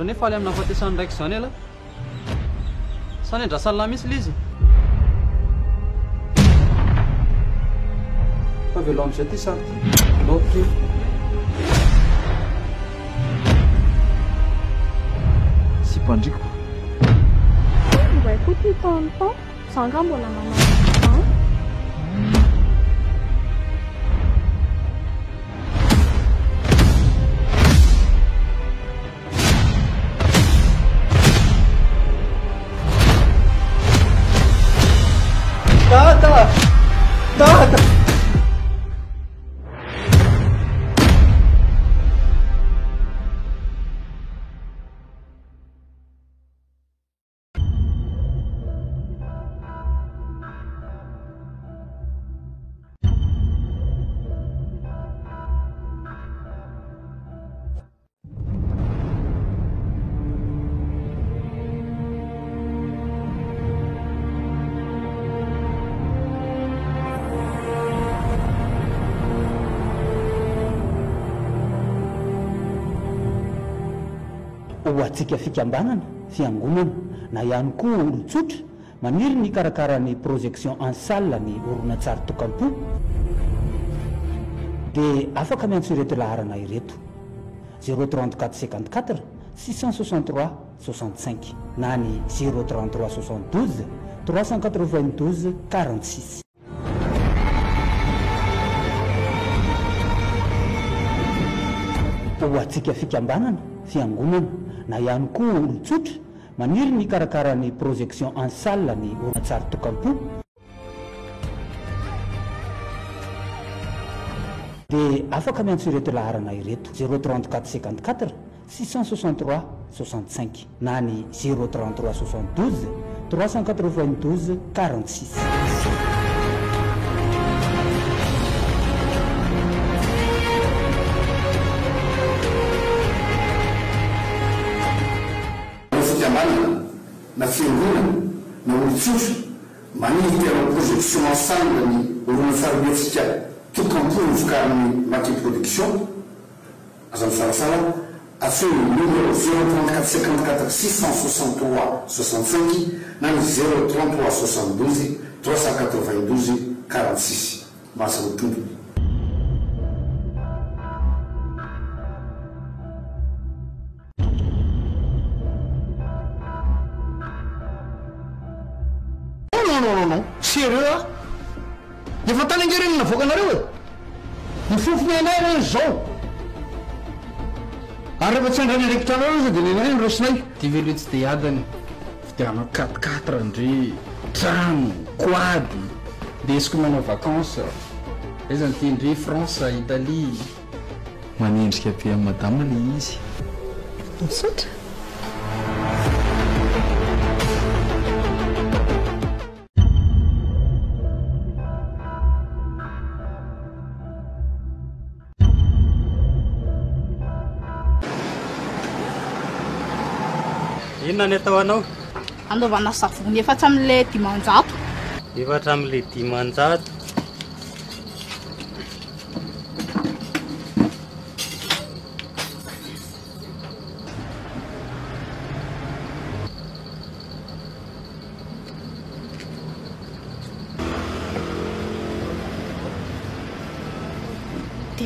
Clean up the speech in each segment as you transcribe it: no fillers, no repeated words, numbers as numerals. Tu nem falei na foto de Sandra que sonela. Sonela salamis liso. Pavilhão 700. Doutor. Se pandico. Vai curtir tanto, sangamba na mamãe. Watika fikambanana, fiangumana, na yanku ulutsutra, manir ni karakarani projection en salle ni Oronatsary Tokampo. De afaka miantsorety laharana ireto. 034 54 663 65 nani 033 72 392 46. Watika fikambanana, fiangumana. Na yanko ulutsutra, maniry ny karakarany projection en salle ni Oronatsary Tokampo. De afaka miantsorety laharana ireto 034 54 663 65 nani 033 72 392 46. Na figura, na ultsutra, manita uma projeção a sangue ni Oronatsary Tokampo que compôs carne mate produção, as ansalasalas, a seu número 034 54 663 65 na 033 72 392 46, massa do tudo. Sérieux? Je vais t'en guérir, il faut qu'on arrive. Il faut que je me joue. Arrive à s'en aller avec ta rose, de l'énergie, le soleil. Tu veux lui dire, Adam, tu es en 4-4, André, tram, quad, des semaines en vacances. Les Antilles, France, Italie. Manine, ce qu'il y a fait à Madame Lise. On saute. Ina netawanau. Ando vana safung dia fatam le timanzat. Dia fatam le timanzat.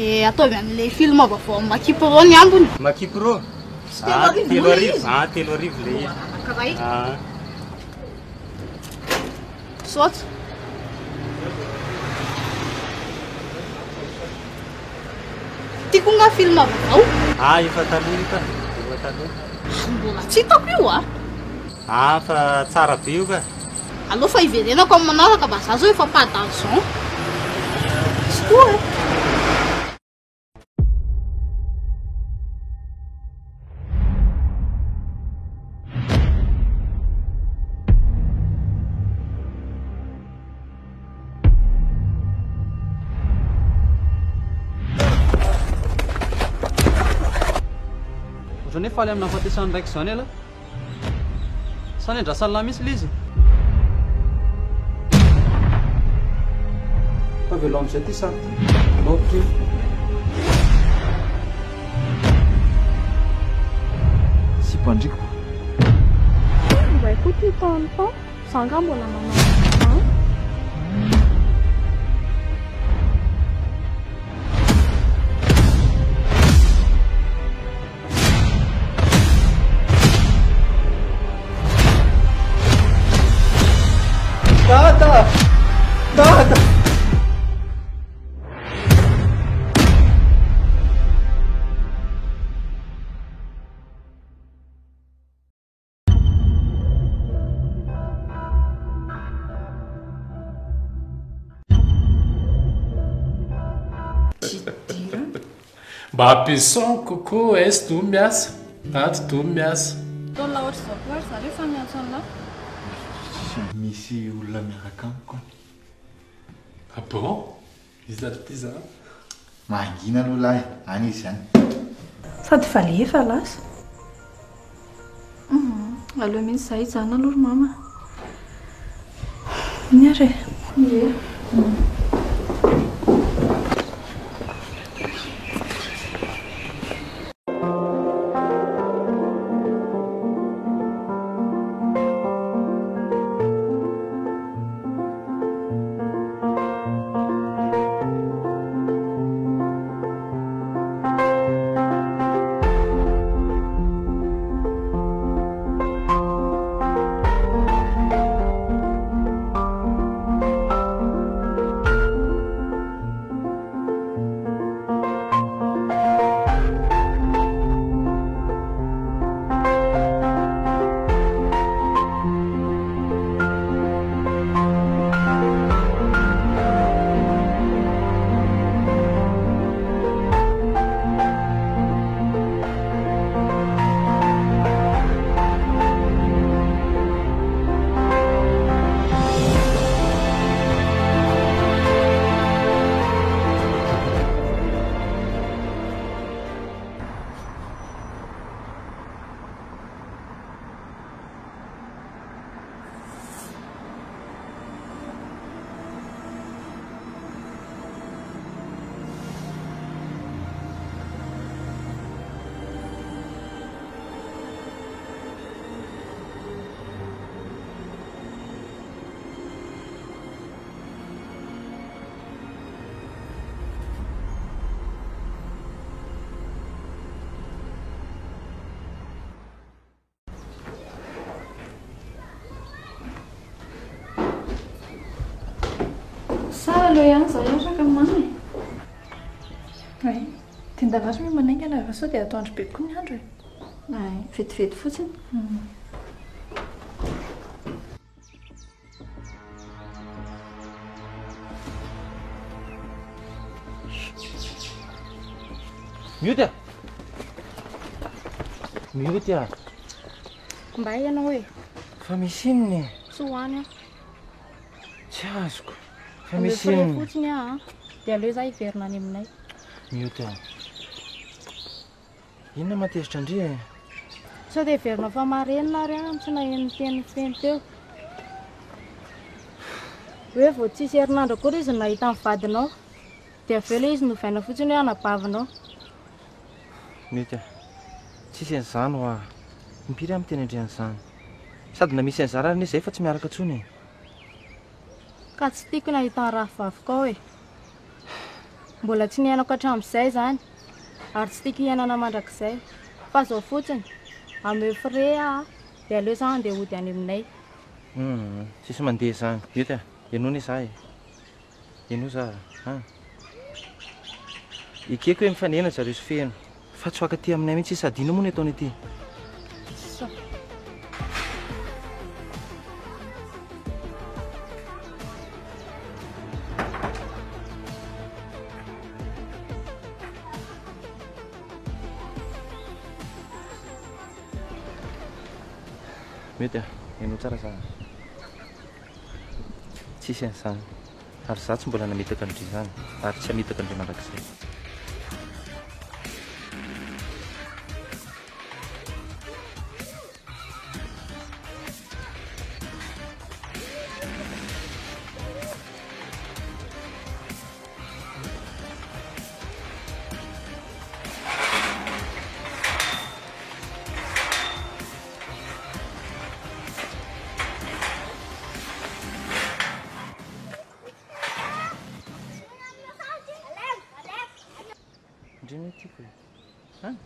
Te atau ben le film apa form makipro ni ambun. Makipro. Telorif leh. Kabai. Swat. Tikunga film apa kau? Ifatanu. Alhamdulillah, cita piuah. Fa cara piuah. Allo fai ver, não como nada acaba, só eu fa para dançar. Estou. Tu nem falei na foto de Sandra que sonela. Sandra salamis liso. Pavilhão 700. Doutor. Se Panji. Bah écoute, ton enfant, c'est un grand bon la maman. Hein? Tata! Tata! Bapison, coco, es tu mias, tat tu mias. Don't la watch the words, are you from your son là? Missy ou l'américain, quoi. Ah bon? Ils artisans? Magina l'oula, Anisan. Ça te fallait, falas? Alors, mais ça y est, Anna, leur maman. Niare. Niare. Loiang saya suka mana? Nai, tindak macam mana yang ada? Saya dia tuan sepik punya tu. Nai, fit fusin. Mute ya? Mute ya? Kembali ya Noi. Famisin ni. Suanya. Ciasku. Famisim. Dia lezai firman ini naik. Miuta. Ini nama tiada janji. So dia firman famarin larian, so naik ten. We fuzis firman dokuris naik tan fadno. Dia feliz nu fana fuzisnya na pavno. Miuta. Si sensan wa, impiram tiada sensan. Sad nama sensaran ni sefat semar katsuni. Katsiti kuna hitan rafafkoe. Bolatini yana kacham sezan. Artistiki yana namadakse. Paso futin. Ame freya. Delezan de udani mnei. Sisi mandi sang. Yuta. Yenuni sai. Yenusa. Ha. Iki ku emfanena sarusfien. Fatwa katia mnemi sisa dinumune toniti. Mudah, ini cara saya. Sisi saya, harus satu bulan mita kandungan, harus mita kandungan lagi. foi. Hã?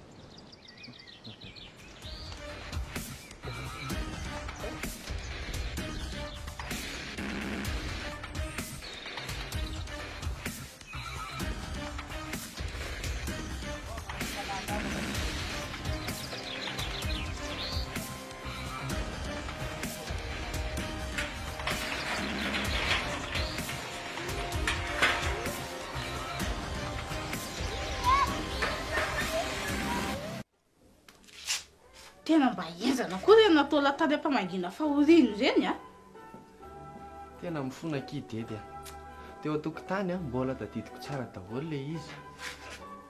Tena baieza na kurena tola tade pa magina fa uzinu zenya. Tena mfuna kiti dia. Teo tukutani mbola tatitiko tsara tavole izy.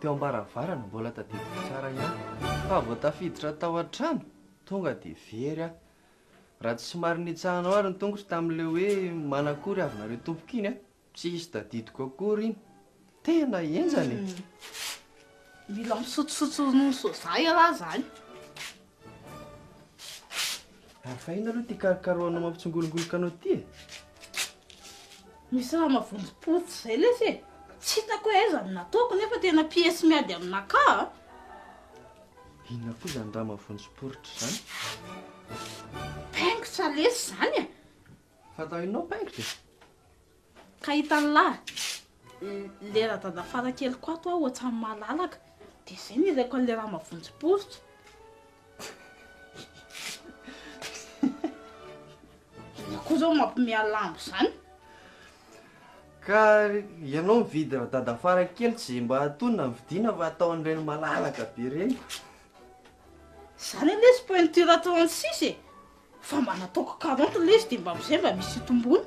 Teo ambaravarana mbola tatitiko tsara ihany. Fa voatafiditra tao an-trano tonga dia very raha tsy somary nitsahanao ary ny tongotry tamin'le hoe manakory avy nareo tompokiny a tsisy tatitiko akory iny. Tena enjany. Mila misotsotsotso no sozay ala zany. Afaina aloha ty karikaroanao mampitsongolongoloka anao ty e. Misy raha mavonjom-potsy zay lesy e. Tsy hitako hoe aiza ny nataoko nefa tena piesy miady aminaka. Inona koa izany raha mavonjom-poritra izany? Paingotra lesy izany e. Fatao inonao paingotra e? Ka hitany lahy. Lera dadafara keliko ato aho ohatran'ny malalaka. Dia izay ny ilaiko an'ilay raha mavonjom-poritra. Kouzao mampimia lambo zany. Ka ianao mividy raha dadafara kely tsy mba atonina ny vidina fa atao an'ireny malalaka be ireny. Izany lesy peinture ataony sisy. Fa mba nataoko 40 lesy dia mba amin'izay mba misy tombony.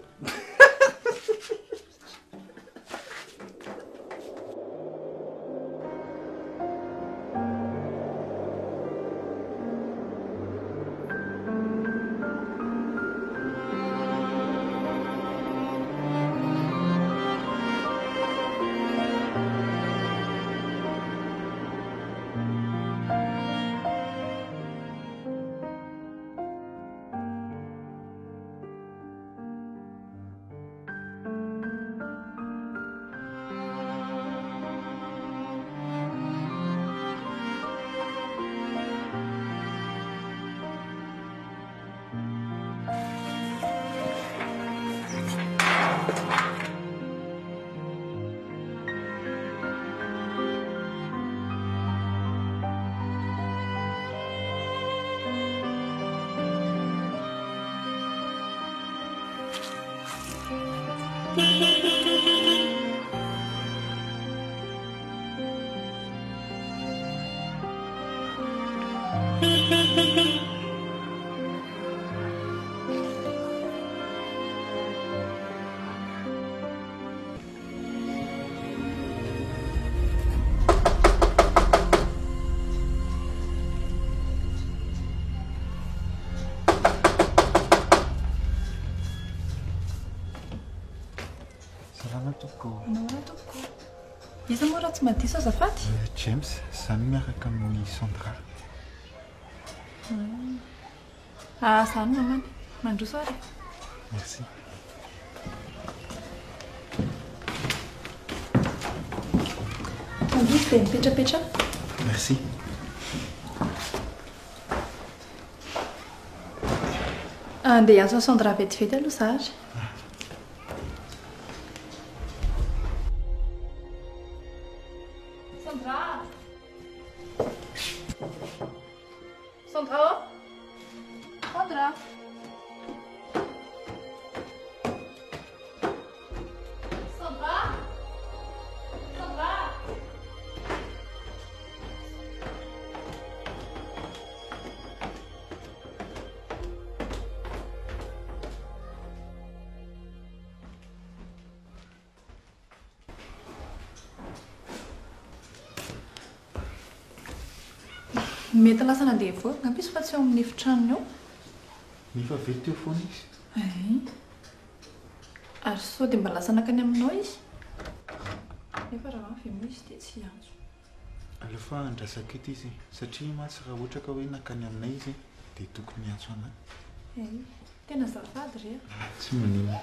Matisse Azafati? James, sa mère est comme une Sandra. Ah, ça nous amène. Mange soir. Merci. T'as pecha pecha? Merci. Ah, déjà, ça Sandra fait fidèle au sage. Mety lasa nandeha voaka mpisy fa tsy eo amin'ny efitranony eo. Nefa very teo foana izy. Ary sao dia mba lasa nakany aminao izy. Nefa raha avy misy dia tsy antso. Alefa andrasako ity izy satria matsy raha ohatra ka hoe nakany aminay izy dia tokony antso anahy. Tena zafady re. Tsy manino.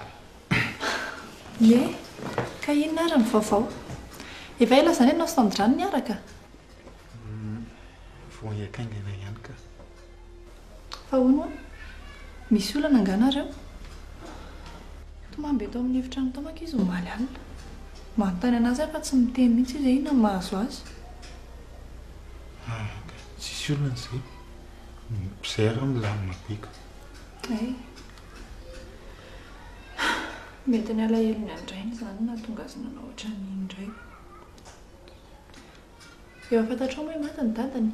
Ie, ka inona ary ny vaovao? Efa ela izany ianao sy Sandra niaraka. Vonya kaingana ihany ka. Fa ono? Misy olana anganareo. Tomambe to amin'ny efitrano to makizo maly alina. Mantany anazy fa tsy miteny mihitsy izy ina mahazo azy. Ah, tsisy olana tsy. Psera mlamina pika. Ai. Metana la elina ndrainy zany na tongazina na otra ny ndray. Eu vou fazer uma imagem da Dani.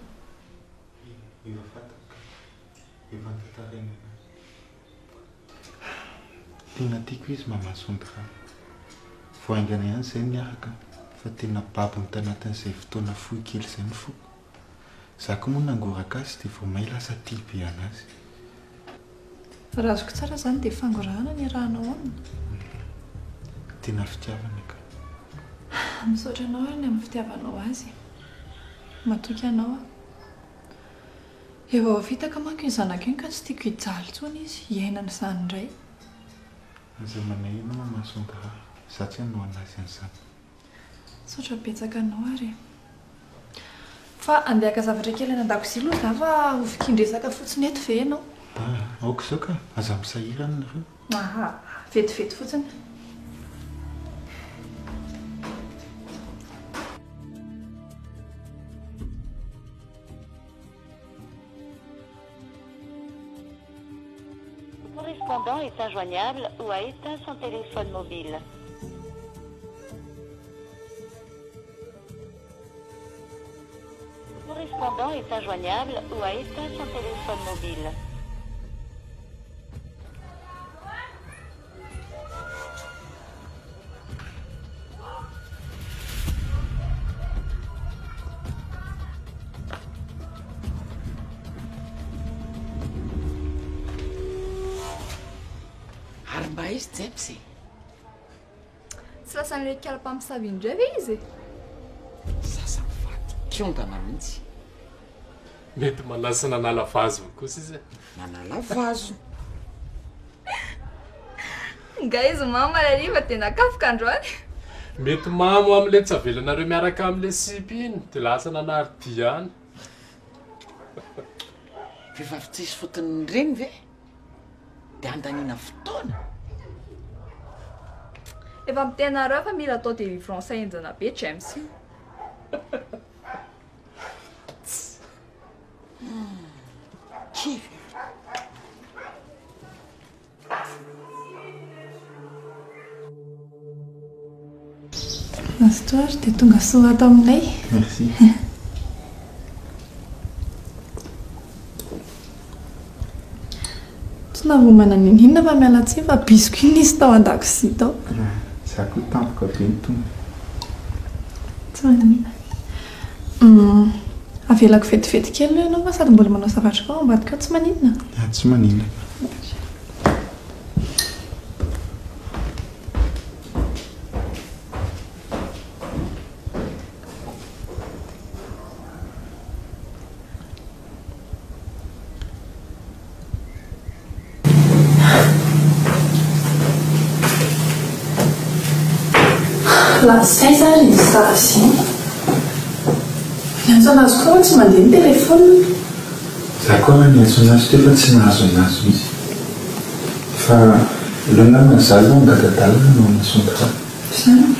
Eu vou fazer. Eu vou tentar lembrar. Tem na tiquis mamãe Sundra. Foi enganada sem me arca. Fatei na papo então na tensa efeito na fui que ele se enfuca. Sacou uma angora casa te foi mais lá sa tipia nas. Rasgo que será zante fangorana nem rano. Tem na ftiava nega. Não sou de novo nem ftiava no azi. Matukia noa. Eu vita ca makin sana ken ca stiky jaltsonis yenan sanray. Azamane na mama sonta satsen no na sensa. Sotra pizza ca noare. Fa ande ca zavrekele na daksilo tava ufikindresaka fotsiny eto ve no. Ah, oksoka azam sairan. Aha, fet fotsiny. Est injoignable ou a éteint son téléphone mobile. Le correspondant est injoignable ou a éteint son téléphone mobile. Sepsi. Sasa nilekala pamsavindre vize. Sasa fat. Kionda maminti. Meto manasana na la fazo, kusize. Na la fazo. Guys, mama ali vatena kafkandron. Meto mama amletsa velana re miaraka amlesipin, tilasana na artian. Vivaftis fotony reny ve. De andanina fotona. Evam tena rafa mira tot e francês na PCMC. Nastor, te tunga sua domnei. Merci. Tu não vou mandar ninguém na família assim para biscuit nisto andaxito. Saco tanto que eu pinto. A vila que feito que ele não vai sair do bolo mas está fazendo com bate que é desmanina. La César está assim. Não sou nas coisas, mandei um telefone. Agora não sou nas coisas, não sou nas coisas. Fa, lembra mensagem da Catalina não sou nada. Sim.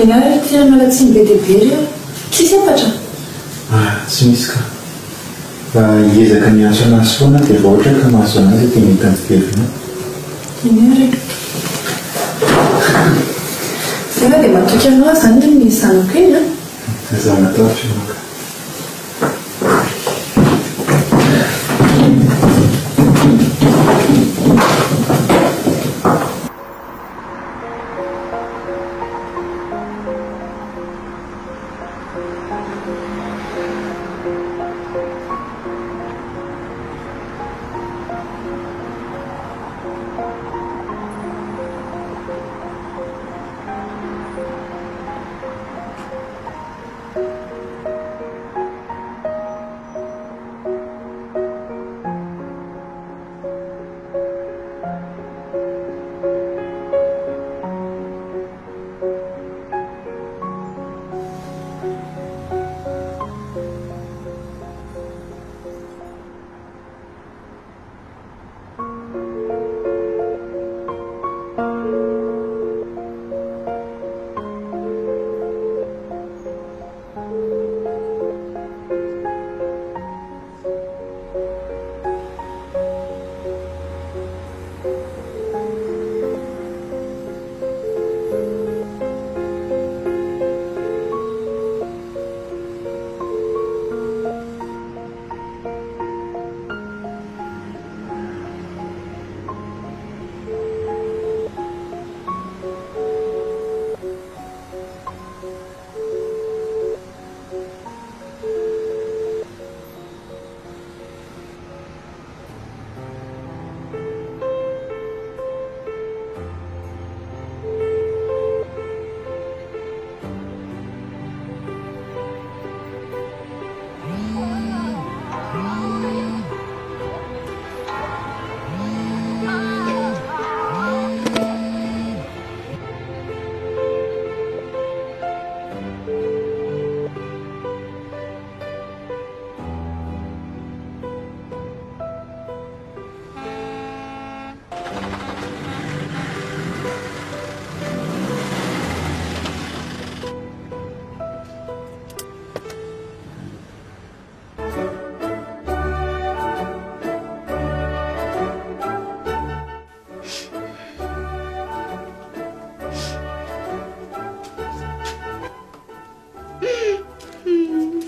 E na hora que ela me disse em BDP, que se passa? Ah, sim, isso. Fa, e essa caminhada nas coisas, te vou já caminhar nas coisas, tem tanto tempo, né? E na hora Сега да има тук едно, аз не ми са окей, не? Не знам, не това ще има.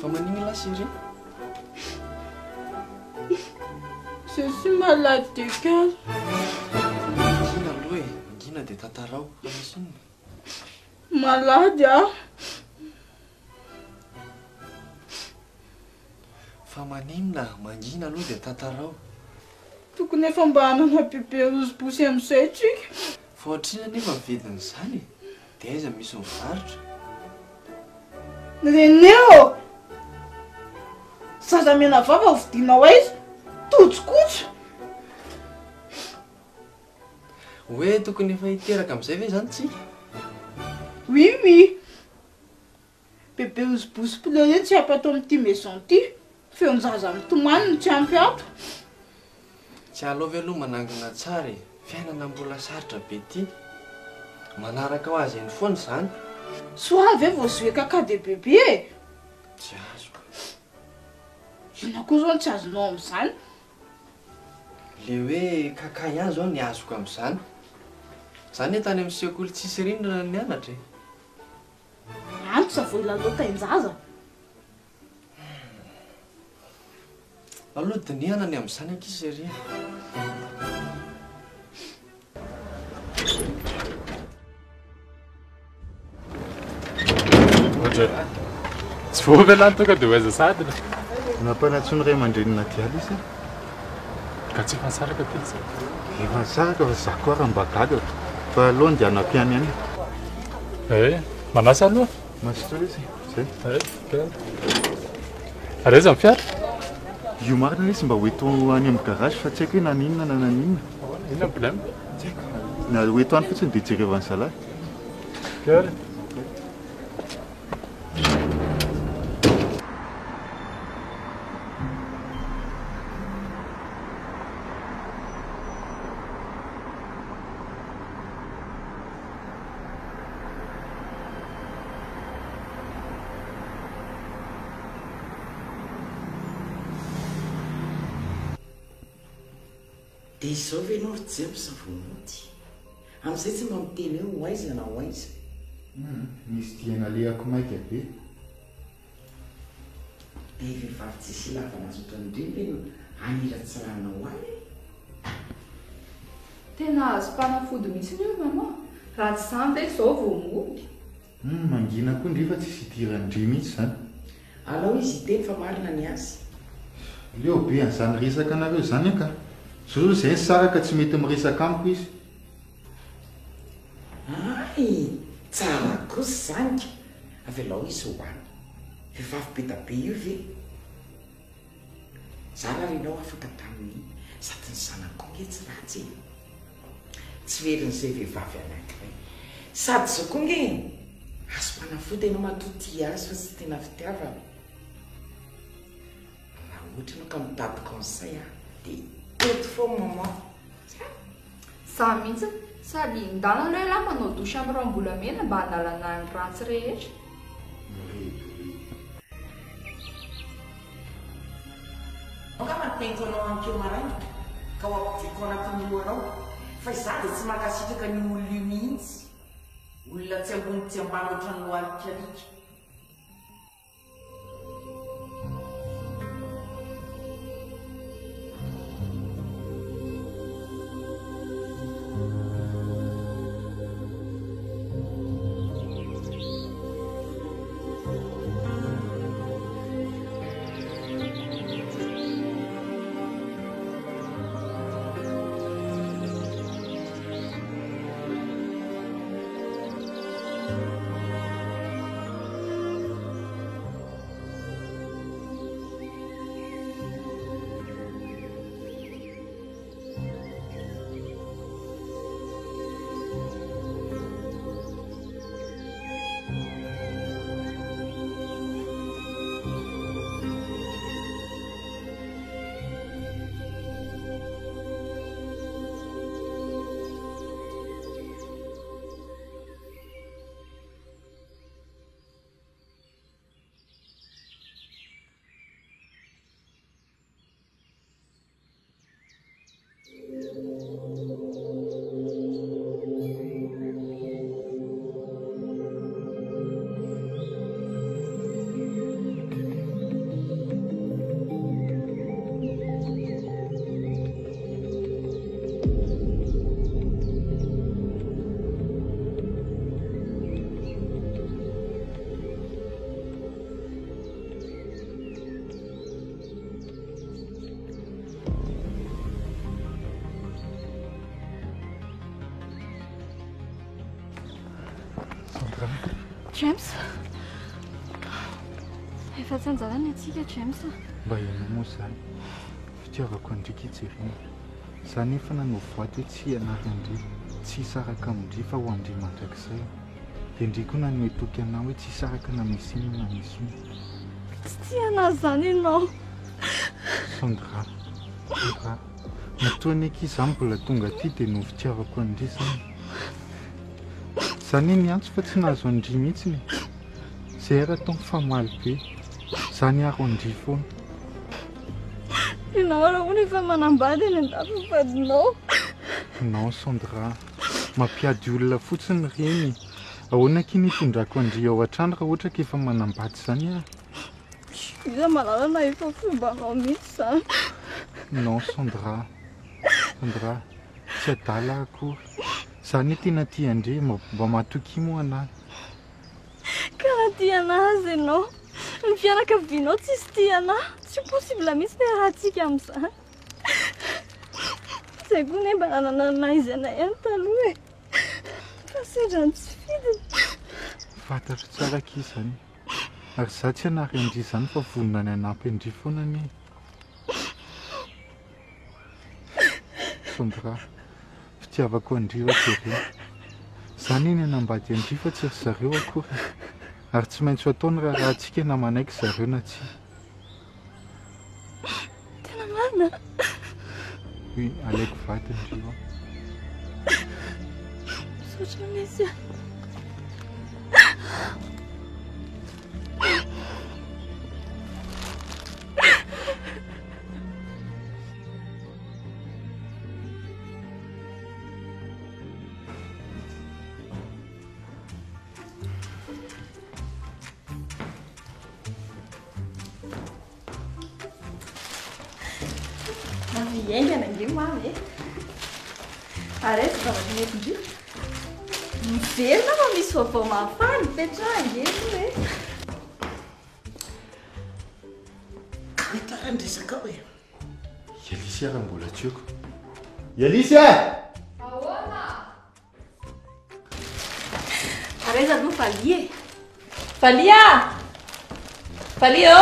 Maman, la chérie. Je suis malade de cœur. Malade, hein? Famanim la, magina lui de tatarau. Tu connais Fambana na pipi nos pusem setic? Fortina nem a vida não sabe. Tens a missão farta. Neneu. Sasa mina fava oftina wais. Tu escutas? Ué, tu connais feitiçar como se vê antes? Oui, oui. Pipi nos pus pelo jeito já para tomar ti me sentir. Fomos azam, tu mano campeão. Já lovelo manangana chari, fena nambula sarta peti. Manara kawazen fonsan. Suave você caca de bebê. Chazo. Não cozon chaz não san. Lewe caca já zon yasu kam san. Sanetanem sekul tiserin nanate. Antes foi lá luta em zaza. Alô, Daniel, não é mais aqui, sério? Hoje, se for velan toca duas vezes a semana. Não para de sonhar mandar na tiadícia. Cati pensar que tiadícia. E pensar que você agora é bacado, para longe a noite amanhã. É, mas não, mas tudo isso, sim. É, claro. A razão fiar? Eu marco nisso, mas oito anos me carrega, faço aqui na mina, na mina. Não é problema. Na oito anos fazendo isso que vão salar. Claro. Só vem no tempo se volante. Am să se mantine oaise na oaise. Nistia ali a como é que é pe? Ele vai fazer lá para nós o tanto ani lá será na oaise. Tenas para fundo me senhor mamã. Ração de sovo mu. Mangina quando vai se tirar dimi san. Alô se tem famar na nias. Leo bem san risa canario sanca. Susu sem sara que te mete morisa campis. Ai, sara cosanque, a velo isso o ano, viva pita piuve. Sara rinou a ficar também, saten sana conhece rati. Tiveram se viva velacre, sabe só conhece. As panafude numa tutia as você tem na vitava. Na última campada conselha de Tot fom mama. Samiza, salim, dana le la mano tu sham rombula mena bana la na ratsrech. Oka matne kono anki maran. Kawapti kona kumuoro. Fai sade simakashi de kanu lumins. Ulla tsebun tsembalo tanu alkalik. James? Efa tsy anjarany atsika James. Mba ino moa zany? Fitiavako andrika ijeriny. Zany efa nanovoa teo tsy anarandrika, tsy saraka amindrika fa ho andrika mandrakizay. Dia ndrika no nanoe toky anao hoe tsy saraka na misy inona na misy inona. Tsy tianao zany ianao. Sandra, Sandra, matoany eky izany mbola tonga aty dia no fitiavako andrika zany. Zany niantso fa tsy nahazo andrika mihitsy. Zay raha tao famaly be. Zany ary andrika foana. Ianao raha hono efa manambady eny an-dafyfadinao. Non Sandra, mampiady olona fotsiny ireny. Ahoana ki nitondrako andrika ao an-trano raha ohatra ka efa manambady zany ary? Iza malala na efa fombanao mihitsy zany. Non Sandra, Sandra, tsy adala akory. Zany tena ty andrika mba matoky moa anahy. Karaha ty anazy ianao. Ny fianakavianao tsisy ty anahy. Tsy possible mihitsy ny raha tsika amin'izany. Zay koa ne mba nanana izy anay ihany taloha e. Fa sindrany tsy fidiny. Fantatro tsara ki izany. Ary izaho tsy anary andrika izany fa vonona ny hanampy andrika foana anie. Sandra, fitiavako andrika jerena. Zany ny anambady andrika fa tsy ry zareo akory. Ary tsy maintsy atao ny raha tsika namanaiky zareo na tsy. Tena marina. Oui, alaiko vaty andrika. Misaotra mihitsy aho. Vao mafana petrahany e. Mita andrisaka e. Elise raha mbola tiako. Elise! Ahoana? Areza no falie. Falia! Falio?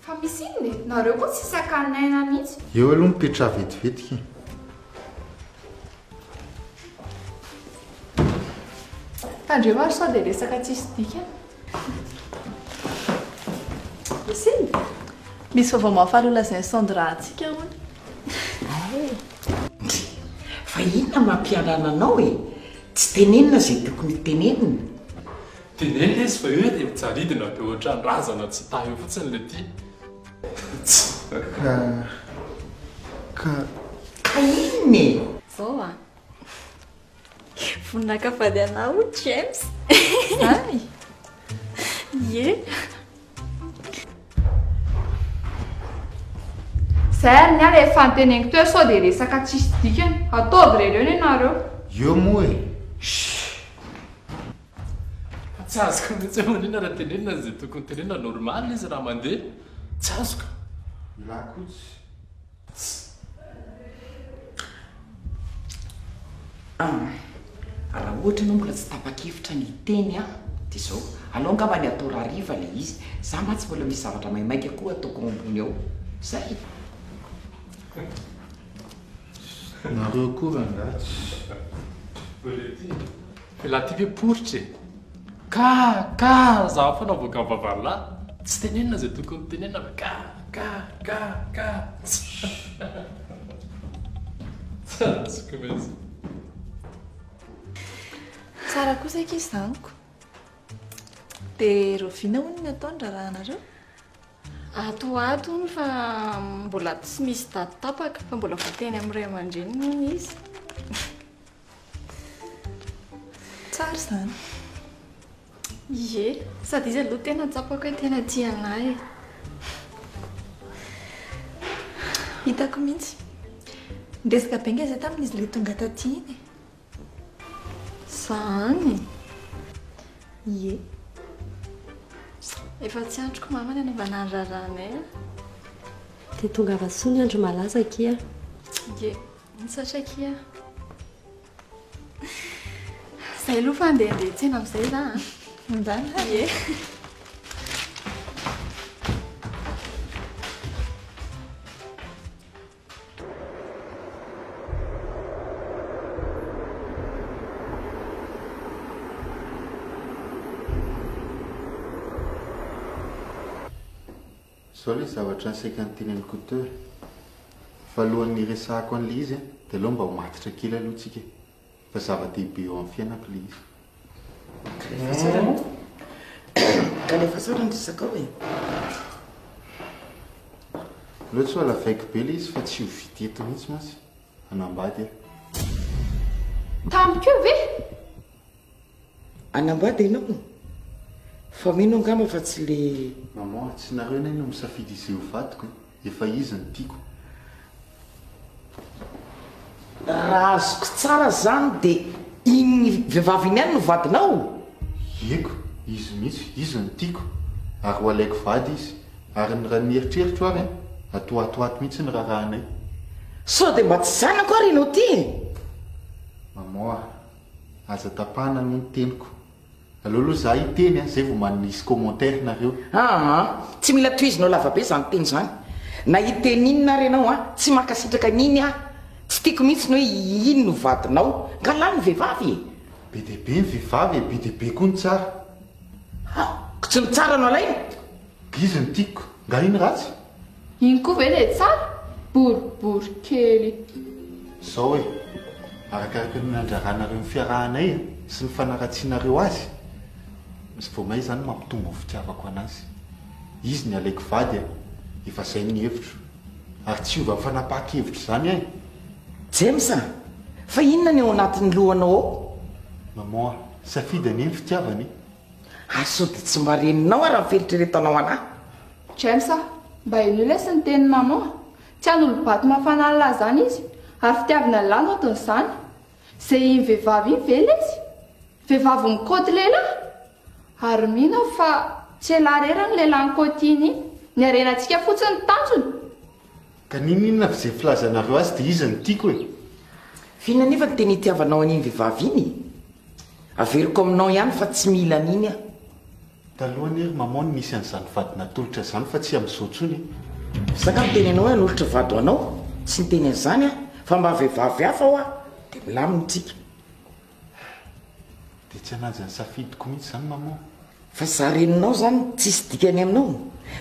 Fa misy ne? Nareo koa tsy sakanaina mihitsy. Eo aloha mipetra vetivety. Andreo maro sao dia resaka tsisy dikany. Misiny? Misy fa vao mahafaly olazany Sandra antsika hono. Fa inona mampialana anao e? Tsy tenenina izay tokony tenenina. Tenenina izy fa eo dia mijaridina be ohatran'ny razana tsy ta eo fotsiny ilay ity. Ka inona e? Zao a? Vonona akafady anao, James. Zany? Ie. Zany ary efa niteneniko teo sao dia resaka tsisy dikany. Ataovy ireo ny anareo. Eo moa e. Tsy azoko mihitsy manina raha tenenina izay tokony tenenina normaly izy raha mandeha. Tsy azoko. Lakotsy. Raha ohatra ianao mbola tsy tapa-kevitra ny teny aho dia izao, anao angambany atao rahariva ilay izy. Izaho mantsy mbola misy zavatra maimaika koa ataoko ambony ao. Izay. Nareo koa rangatsy. Velahy ty ve poritra e. Ka zaho fanaovako amin'ny vavalahy. Tsy tenenina izay tokony tenenina fa ka. Tsazoko mihitsy. Tsara kosa eky zanako. Dia Rovina hono ny ataon-drarahanareo? Atoatony fa mbola tsy misy daty tapaka fa mbola voateny amin'ireo aman-dreny noho izy. Tsara izany. Ie, sady izy aloha tena tsapako hoe tena tia anahy e. Hitako mihitsy. Ndresaka benga izay tamin'izy ilay tonga taty iny e. Zany? Ie. Efa tsy androko mama ny anaovana ny raranay a. Dia tonga avy atsony andro malaza akia. Ie, satria akia. Ay, lufa ndende tena msaizi sana. Ndana? Yeah. Soli zavatra sekantinany koter. Falohany iresahako an'le izy de lomba ho matitra kely aloha tsika. Fa zava-dehibe eo amin'ny fiainako le izy. Kanefa sarany resaka hoe. Loatsa la fake bely izy fa tsy ho vidy eto mihitsy masy. Anambady. Tamiko ve? Anambady ianao? Fa mino angamba fa tsy le maman tsy nareo neny no misafidy izy ho vatiko efa izy ny tiako. Raha azoko tsara zany dia igny vehivavy iny no vadinao. Eko, izy mihitsy, izy ny tiako. Ary ho alaiko vady izy. Ary ny raha niheritreritro ary atoatoato mihitsy ny rarahanay. Sao dia mba tsy zanako ary ianao ty? Maman, aza tapahana noho ny teniko. Aloha aloha za hiteny izay vao manisy commentaire nareo. Tsy mila toizinao lavabe izany teny izany. Na hiteny inona ary ianao tsy makasitraka an'iny tsy tiako mihitsy no hoe ino no vadinao, ngalany vehivavy. Be dia be ny vehivavy, be dia be koa ny tsara. Ko tsy ny tsara no alaina? Izy ny tiako, nga iny ratsy? Iny koa ve ilay tsara? Boribory kely. Izao e, arakaraka ny nandraranareo ny fiarahanay sy ny fanaratsianareo azy. Misy vao may izany mampitombo ny fitiavako anazy. Izy ny alaiko vady efa izay ny hevitro. Ary tsy ova fanapaha-kevitro izany ahy. James, fa inona ny ao anatin'ny lohanao ao? Maman, safidy any ny fitiavany. Sao dia tsy mba reninao ary miferitreretanao anahy? James, mba ino ilay sy ny tenin'ny maman? Tsy an'olo-bato mahafanany lahy izany izy ary fitiavina ny lahy no otin'izany. Izay iny vehivavy iny ve ilay izy? Vehivavy mikaoty lehilahy? Ary mino aho fa tsy ela rerany ny lehilahy nikaotiny iny. Ny arenantsika fotsiny ny tanjony. Ka nin'inona fa izay filazanareo azy dia izy ny tiako e. Fihinana nefa ny teny hitiavanao an'iny vehivavy iny? Averiko aminao ihany fa tsy mila an'iny aho. Talohany ery maman no nisy an'izany vadina tolotra izany fa tsy amin'izao intsony. Zaka miteny anao hoe hanolotra vady ho anao, tsy niteny an'izany aho fa mba vehivavy hafa aho dia milamintsika. Dia tsy ananjany safidiko mihitsy izany maman. Fa za reninao izany tsisy dikany aminao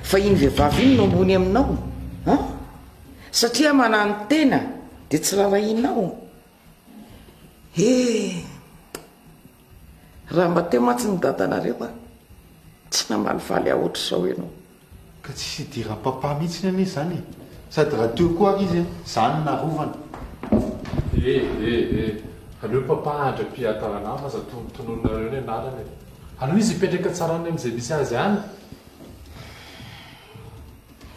fa iny vehivavy iny no ambony aminao. Satria manany tena dia tsy rarahinao. Eh, raha mba teo mantsy ny dadanareo tsy namalifaly ahoatra izao ianao. Ka tsisy idiran'ny papa mihitsy anie izany e. Sady raha teo koa izy izany narovana. Eh, aleo papa andram-piatarana fa aza tonononareo ny anarana e. Aleo izy hipetraka tsarany amin'izay misy azy ihany.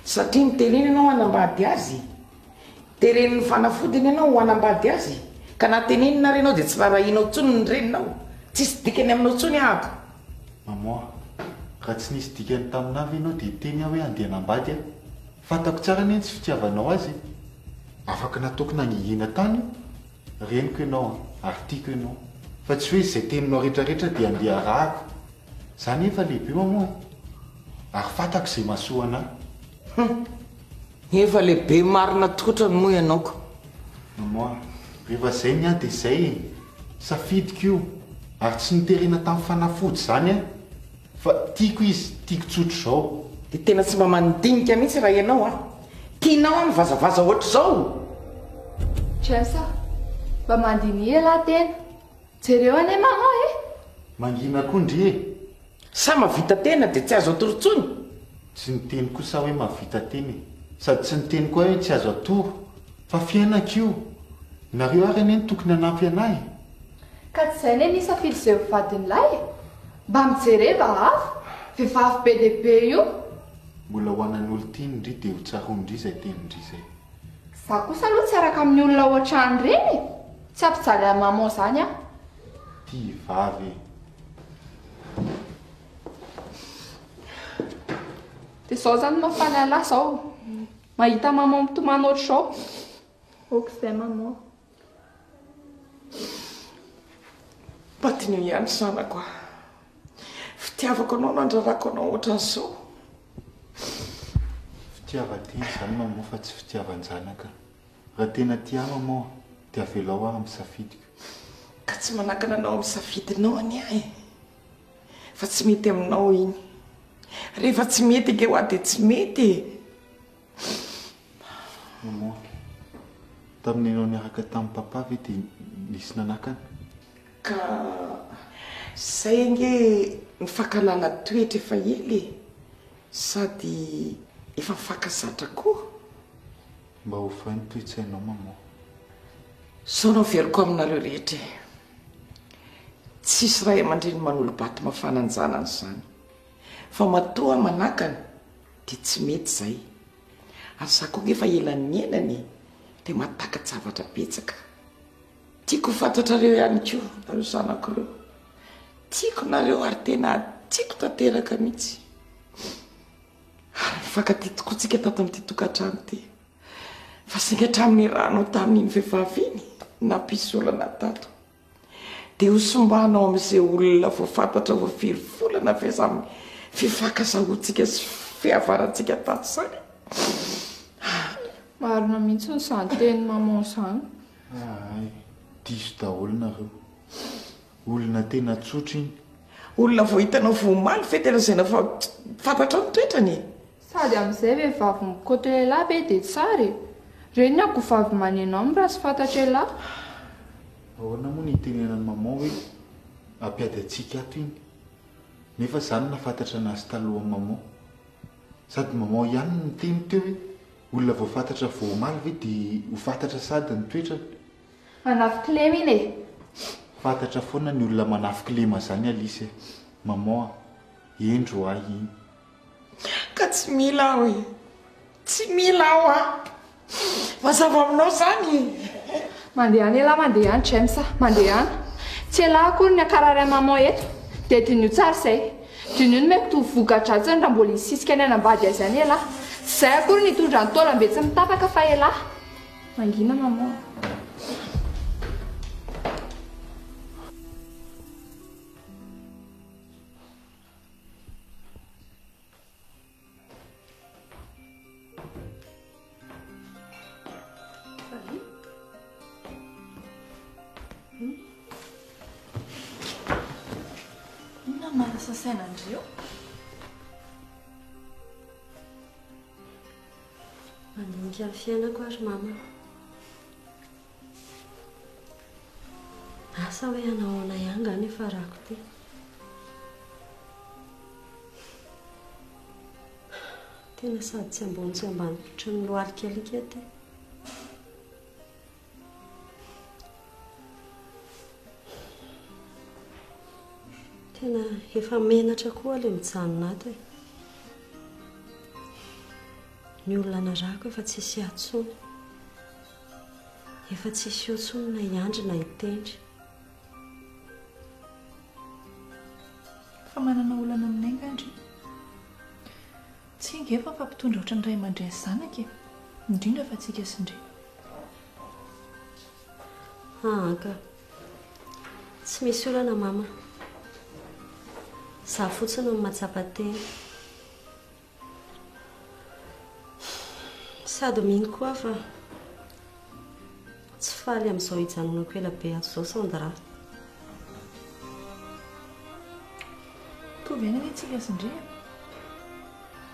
Satria miteneny ianao hanambady azy. Terenin'ny fanafodiny ianao ho hanambady azy. Ka natenenina ary ianao dia tsy rarahinao intsony ny reninao. Tsisy dikany aminao intsony ato. Maman, raha tsy nisy dikany taminao ianao dia teny aho hoe andeha hanambady aho. Fantako tsara anie tsy fitiavanao azy. Afaka nataoko nangihina tany. Reniko ianao ary tiako ianao. Fa tsy hoe izay teninao rehetrarehetra dia andeha arahako. Izany efa lehibe maman. Ary fantako izay mahasoa anahy. Efa lehibe marina tokotra ny moa ianao ko. Maman, rehefa izay ny ahy dia izay e. Safidiko io ary tsy niterena tamin'ny fanafody izany aho. Fa tiako izy, tiako tsotra izao. Dia tena tsy mba mandinika mihitsy raha ianao tianao amin'ny vazavaza oatra izao. James, mba mandiniha lahy tena. Jereo ane maman e. Mangina koa ndry e. Sa mahavita tena dia tsy azo atorotsony. Tsy niteny kosa hoe mahavita teny e. Sady tsy niteny koa hoe tsy azo atoro. Fa fiainako io. Nareo ary anie no tokony hanampy anahy. Ka tsy izay anie ny safidy izay ho vadiny lahy e. Mba mijereva hafa. Vehivavy be dia be io. Mbola ho anan'olo ity ndry dia ho tsaroany ndry izay teny ndry izay. Za kosa aloha tsy araka amin'ny olona ao an-trano ireny e. Tsy ampijaly an'i maman izany aho. Ty vavy e. Dia izao izany mahafaly alahy izao. Mahita maman mitomana oatra izao. Oka izay maman. Pati ni yan sana kwa. Fitiava kono nandara kono utanso. Fitiava ti sana mo fati fitiava nzana ka. Ratena ti ama mo ti afelawa am safiti. Katsi manaka na am safiti no ani ai. Fati mite no in. Re fati mite ke wate mite. Mo. Tamni no ni hakatam papa viti lisna nakan. Ka sainge mifakalana toetra efa ely sady efa fakasatra koa mba ho fany toetsainao mamoa saona veriko aminareo rehetra tsisy ray aman-dreny manolobaty mafananjanany zany fa matoa manakana dia tsy mety izay ary zako efa elan'ny enany dia matakajavatra betsaka. Tiko fatatra reo ihany koa nareo zanako reo. Tiko nareo ary tena tiko tanteraka mihitsy. Fakatitiko tsika tato amin'ity tokantrano ity. Fa singa hatramin'ny rano tamin'iny vehivavy iny nampisolana tato. Dia ho sombanao amin'izay olona voafatatra voafiry volana veza amin'ny fifakasahotsika sy fiavarantsika tato izany. Marina mihitsy ny santeny maman izany. Diso daholona reo. Olona tena tsotra iny. Olona vao hitanao vomaly fetena izay nafa fatatra ny toetrany. Sady amin'izay vehivavy mikoto lehilahy be dia tsara e. Reny ako vavy manenao amin'ny raha sy fantatra lehilahy. Ahoana moa ny tenenan'ny maman hoe ampiady antsika ato iny. Nefa izany nafantatra anazy talohan'ny maman. Sady maman ihany no niteny teo hoe olona vao fantatra vomaly ve dia ho fantatra sady ny toetrany. Manafiky lema iny e. Fantatra foana ny olona manafiky lema izany Alice e. Maman, endro ahy iny. Ka tsy mila aho e. Tsy mila aho aho. Mazava aminao izany. Mandeha any elahy, mandeha any James, mandeha any. Tsy elahy akory ny akararay maman eto. Dia dinio tsara izay. Dinio no mety ho vogadratsiny raha mbola hisisika any anambady azy any elahy. Tsy izay akory nitondra ny taolana tsy mitapaka fa elahy. Mangina maman. Andreo. Mandinika amin'ny fiainako ary mama. Asa hoe anao na ihany ny farako ty. Tena sady tsy ambony tsy ambany pitry ny lohalika kelika ty. Tena efa menatra koa ilay mijanona ato e. Ny olona narako efa tsisy atsony. Efa tsisy otsony na iandry na hitendry. Fa manana olana aminay ngandry. Tsy ingefa fampitondra ohatra ny ray aman-dreny zanaka e. Indrindra fa tsika sindre. Aka. Tsy misy olana mama. Za fotsiny no mahatsapa tena. Sady mino koa fa tsy faly amin'izao hijanonako elabe ato izao Sandra. Tovy ihany antsika sindrina.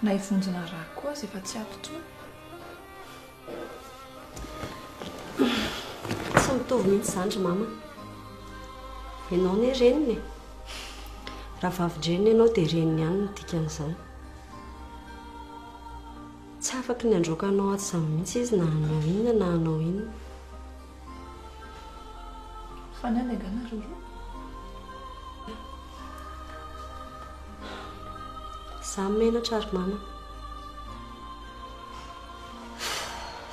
Na hivonjina raha koa azy efa tsy ato intsony. Tsy mitovy mihitsy izany ry mama. Ianao ny reniny e. Raha vavindreny ianao dia reniny ihany no dikan'izany. Tsy afaky ny androkanao ato izany mihitsy izy na hanao inona na hanao inona. Fananegana roa. Za menatra ary mama.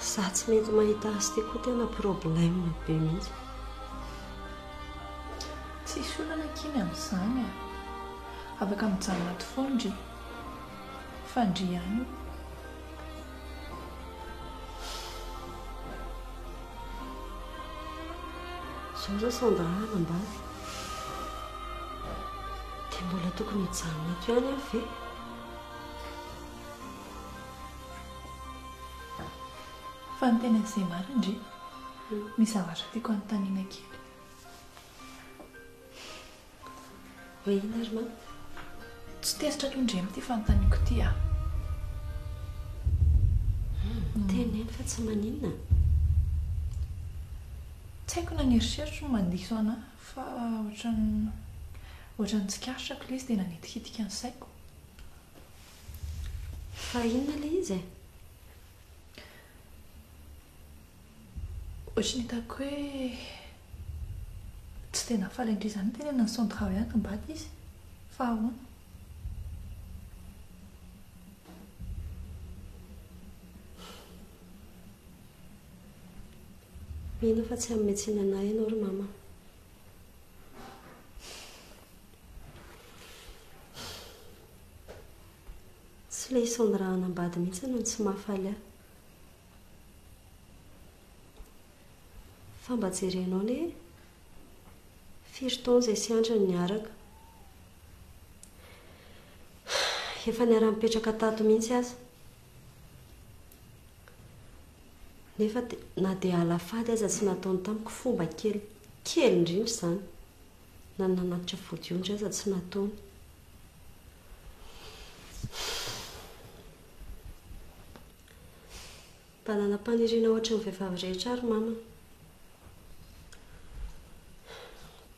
Za tsy mety mahita azy ity koa tena problema be mihitsy. Tsisy olana kiny amin'izany a. Avaka mijanona ato foana. Fandry ihany. Zao izao Sandra nambady. Che mbola tokony hijanona eto ihany aho ve? Fa ny tena izay marina indrindra. Misy zavatra tiako anontaniana kely. Vahiana ary manko? Tsy tezitra koa indray amin'ity fanontaniako ity aho. Teneny fa tsy maninona. Tsy haiko na nieritreritra no mandiso anahy fa ohatran'ny tsikaritrako ilay izy dia nanitikitika ny saiko. Fa inona ilay izy e? Ohatrany hitako hoe tsy tena falendrizany tenena ny sondra ihany mbady izy fa ahoana? Mino fa tsy hametsina anay ianao ry mama. Tsy ilay sondrahana ambady mihitsy no tsy mahafaly ahy. Fa mba jerenao anie firy taona izay sy andriny niaraka. Efa niara-mipetraka tato mihitsy aza. Nefa na dia alafady aza tsy nataony tamiko fomba kely kely indrindra izany na nanatitra vodiondry aza tsy nataony. Mba nanam-paniriana ohatra ny vehivavy rehetra ary mama.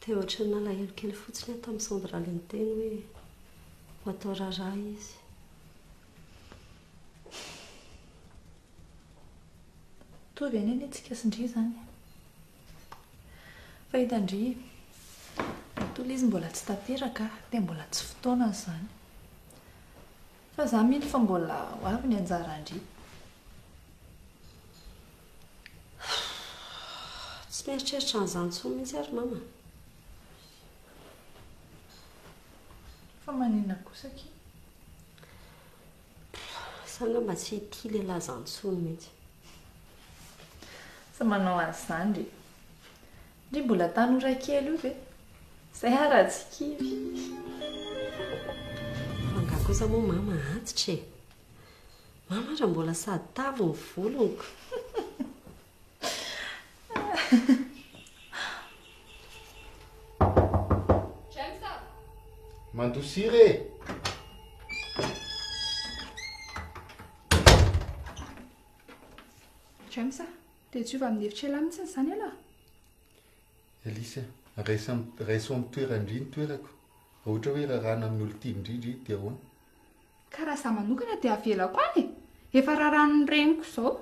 Dia ohatra ny nalahelo kely fotsiny aho tamin'ny Sandra ilay niteny hoe ho atao raharaha izy. Toa veny anie tsika sindri izany. Fa hitandri, tola izy mbola tsy tanteraka dia mbola tsy fotoana izany. Fa izaho mino fa mbola ho avy ny anjara andria. Tsy mieritreritra an'izany intsony mihitsy ary mama. Fa maninona kosa ki? Sanga mba tsy ity lehilahy izany intsony mihitsy. Sa manao an'izany indray. Indray mbola tanora kely io ve? Izay ary ratsy kivy. Angaha kosa moa mama antitra e. Mama raha mbola sady tavy ny voloniko. James a? Mandosira e! James a? Dia tsy ho amin'ny evitrela mihitsy izany aloha. Elisa, raiso amin'ny toerana indrindra ny toerako. Ohatra hoe rarahana amin'ny olona ity indrindra dia ahoana? Ka raha izaho manokana dia avelako any e. Efa rarahan'ny reniko izao.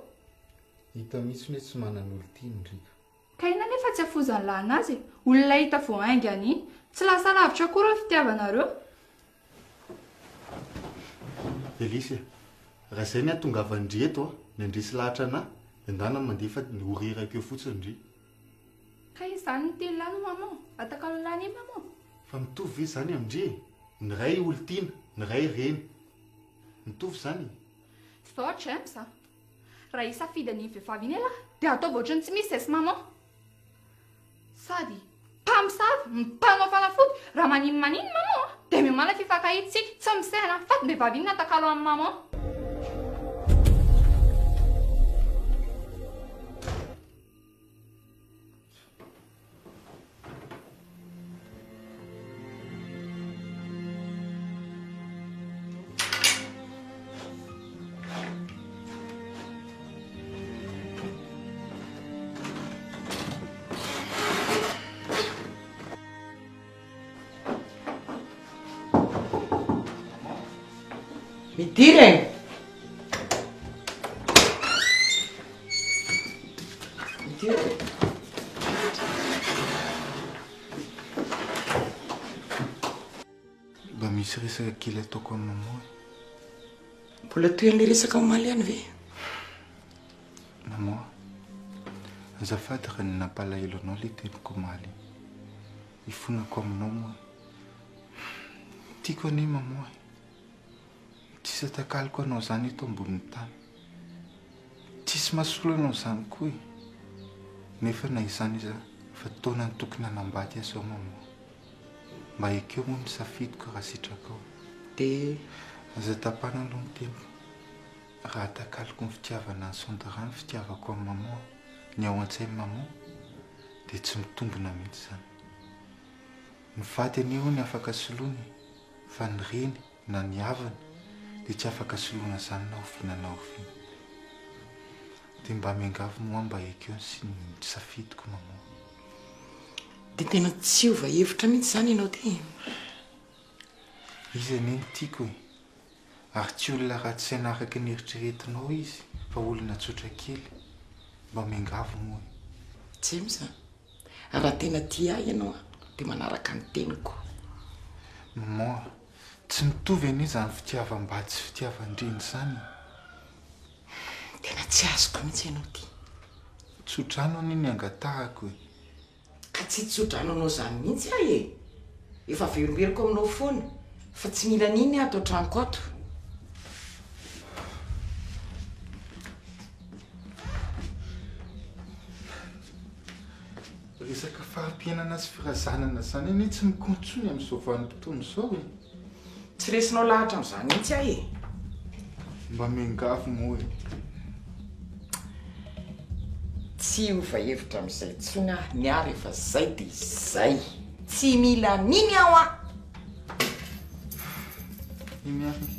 Hita mihitsy hoe tsy manana olona ity indrindra. Ka inona anefa tsy hafozan'ny lahy anazy e? Olona hita voahainga any iny. Tsy lasa lavitra akory ny fitiavanareo. Elisa, raha izay no hahatongavan'indry eto aho, ny andresy lahatra anahy. Endana mandefa ny horirako fotsiny indri. Ka izany telo lany maman, ataka lany maman. Fa mitovy izany amindri, ny ray olontina, ny ray reny. Mitovy izany. Sao James a? Raha hisafidy ny vehivavy iny ela dia atao voatrany tsy misy sy maman. Sady mpamosavy, mpanao fanafody, raha maninona maman dia miomana fifakahitsika tsy misehana fa ny vehivavy iny atakalo amin'ny maman. Midireny! Midireny! Mba misy resaka kely ataoko amin'ny mamoy. Mbola toy ilay resaka omaly ihany ve? Mamoy, azafady raha ny nampalahelo anao ilay teniko omaly. Hifonako aminao moa. Tiako anio mamoy. Tsisy atakaliko anao izany eto ambonin'ny tany. Tsisy mahasolo anao izany koa e. Nefa na izany iza fa taona ny tokony hanambady azy ao mamoa. Baikyo mumsafid kurasichako. Te. Zetapana long tempo. Rata kalkun ftiava na sondaran ftiava kwa mamu. Nyawantse mamu. Te tsumtumbu na minsan. Mfate niuni afakasuluni. Vanrin na nyavan. Te chafakasuluna sana ufina na ufina. Timba mengava muamba baikyo sin safid kwa mamu. Tentando te silva e eu também sani não tem. Isso é mentico. Arthur lá ratzen a reconhecer direito nós, para o lado de aquele, para mengava muito. James, a ratena tia e não, te manar a cantenco. Mó, tu venis a ftia van bats ftia van din sani. Tentando te asco muito não tem. Tu já não nem agata coi. Atsitsutra no zany mitsy ae. Efa verimberiko aminao foana, fa tsy mila niny atao tranko ato. Resaka fahampianana sy firazanana zany anie tsy mikontsony amin'izao vanim-potoana izao e. Tsy resinao lahatra amin'izany mitsy ae. Mba mengavo moa e. Tsy ho fahevitra amin'izay tsona ny ary efa zay dia izay. Tsy mila niny aho aho. I miary,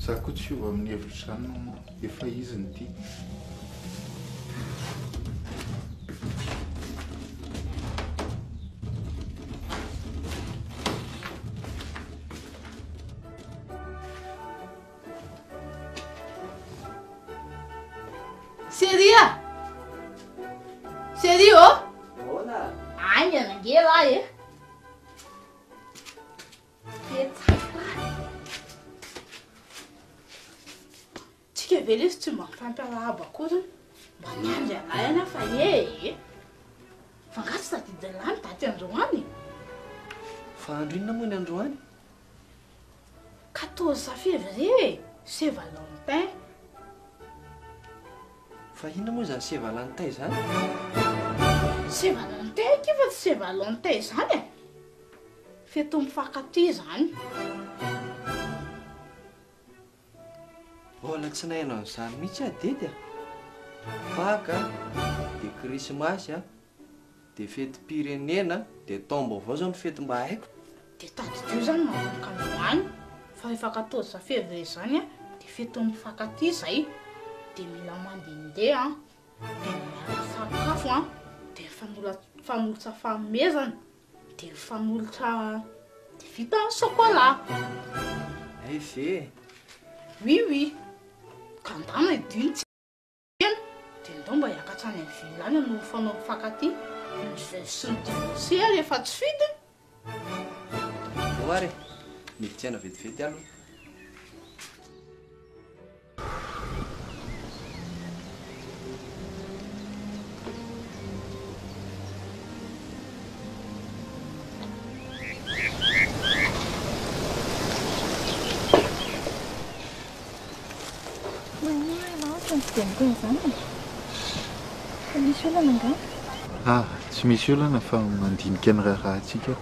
za koa tsy ova amin'ny hevitra izany moa, efa izy ny ity. C'est Valentin, ça? C'est Valentin qui veut c'est Valentin, ça? Fais ton facati, ça? Oh, là, ça n'est pas ça, mais ça dit. Faca, de Christmas, de fête Pyrénéenne, de tombeau, vous en faites baïk. De ta tuza, non, comme moi. Facato, ça fait vrai, ça? De fais ton facati, ça? De milamand d'indé, hein? Sakafo de famolotsa famezana de famolotsa vita en chocolat. Eh fait. Oui. Quand on est d'une tienne, t'es tombé à quatre ans et là nous faisons facati. Je suis divorcé et fait suite. Voilà. Mais tiens, on fait fête alors. Ah, tsy misy olana fa mandinika ny raha atsika.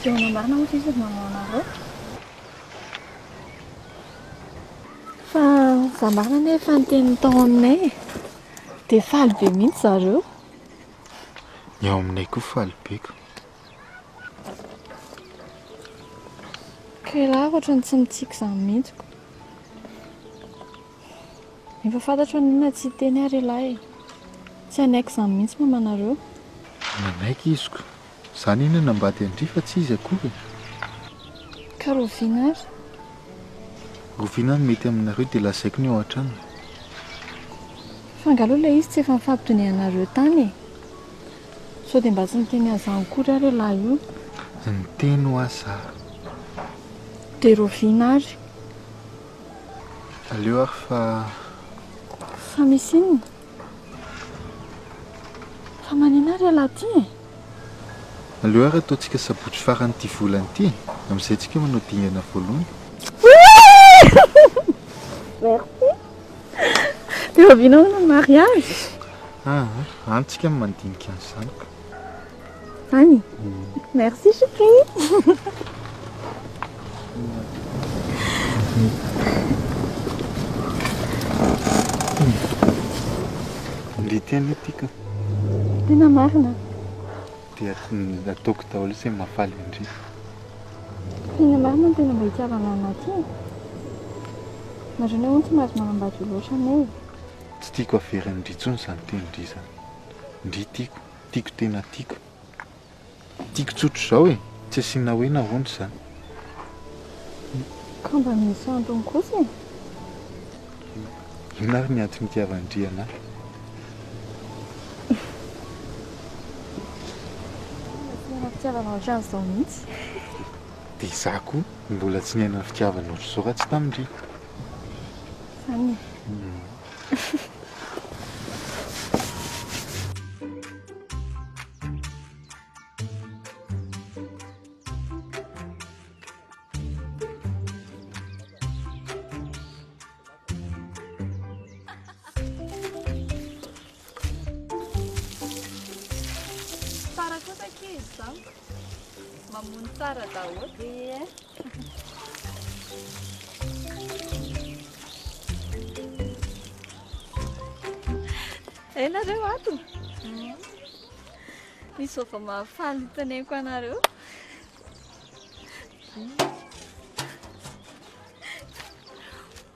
Tsy onamarina moa izy manao. Fa zamarina nefa anteny tao aminay. Dia faly be mihitsy zareo. Ny ao aminay koa faly beko. Ke raha ohatrany tsy mitsika izany mihitsy. Efa fantatra ny na tsy teny ary lahy. Tsy anaiky izany mihitsy moa manareo. Nanaiky iziko. Izany iny nambaty andri fa tsy izy akory. Ka rovina ary? Rovina ny mety aminareo dia lasaiko ny ao an-trano. Fa angaloha ilay izy tsy efa nifampitonianareo tany e. Sao dia mba tsy niteny an'izany akory ary lahy io? Niteny ho azy zara. Dia rovina ary? Aleo ary fa... Fa misy inona? Fa manina ary ala ty? Aleo ary ataontsika sabotry faran'ity volana ity amin'izay tsika manao dingana voalohany. Merci. Dia ovinao ny mariage. Ah, antsika mandinika an'izany. Rami. Merci, Choukri. Tică. Din amarna. Tiar da tocta o lăsem afale înci. Din amarna te nu băițea la nație. Mă june unți mai mă lămbaciul ușa mei. Stico aferă în dițun să întind disa. Ditico, tic tena tic. Tic tut șaue, ce sinaoina unsa. Camba mi s-a întâmplat cose. N-ar mi-a trimitea vantia, n-ar. Fitiavana otrany izao mihitsy. Dia izaho koa mbola tsy niaina ny fitiavana ohatr'izao tamin'ireo. Izany e. Sofa mahafaly teneko anareo.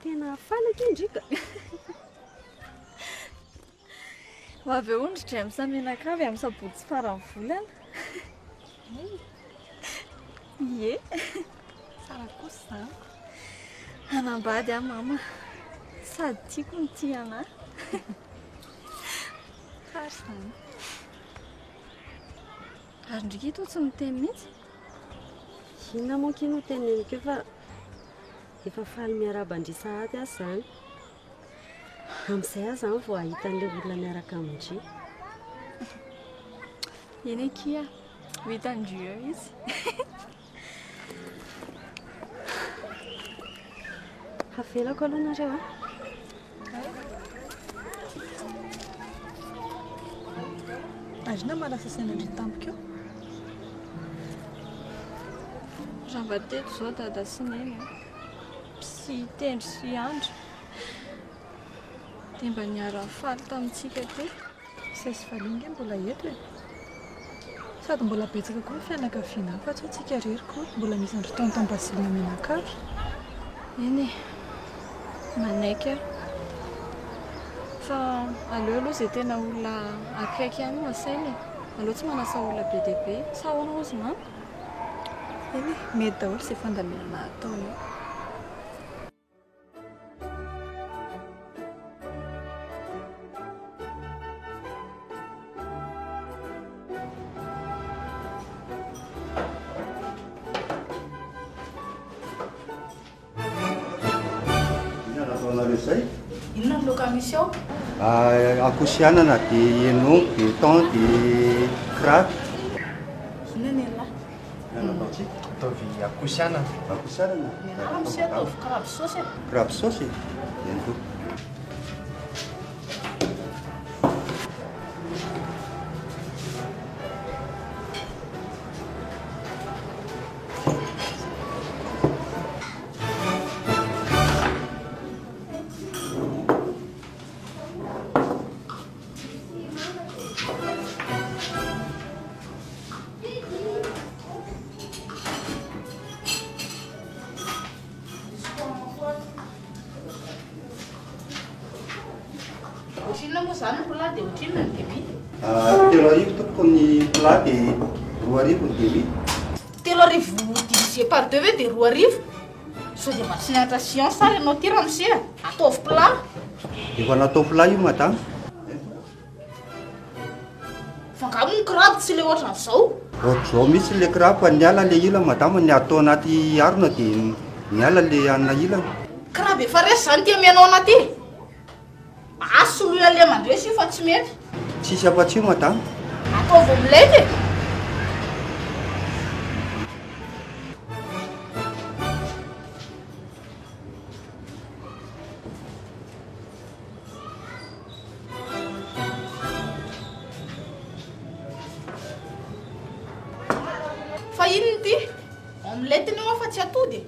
Tena afaly kendrika. Ho avy ondritra amin'ny samenakavy amin'ny sabotsy farany volana. Ie. Tsara kosa. Anambady a mama. Sady tiako ny tiana. Karsana. Ar ndriky to tsy miteny mihitsy. Hina moa ki no teneniko fa efa faly miaraba andrisahaty azy izany. Amin'izay aza vao ahita an'ilay olona miaraka amindry. Eny e kia, vitandrio izy. Hafelako aloha nareo a. Ajna malasa senandry tampoko. Java teto zao dada sy neny a. Tsy tendry sy andro. Dia mba niarafaly tamintsika teo. Sesy valinga mbola eto e. Sady mbola betsaka koa ny fianakaviana fa tsy tsika rery koa mbola misy andro taona tambasilina menakavy. Eny e. Manaiky aho. Fa aleo aloha izay tena olona akaiky ihany no asaina e. Aleo tsy manasa olona be dia be. Sahoana ho izy mano? Eny e, mety daholo izay fandaminana ataonao. Aku siana nanti enung, di tong, di kerak. Ini nih lah. Tapi aku siana. Aku siana. Kamu siapa? Kerap sosis. Kerap sosis. Yang tu. Natation sa le notira monsieur atof plat et voilà tof plat you matin faka un crab si le autre sao autre mi si le crab anyala le yila matin ni atona ti yarno ti nyala le anayila crab fare santi menona ti asu le mandre si fatime si sapati matin atof blede. atudi.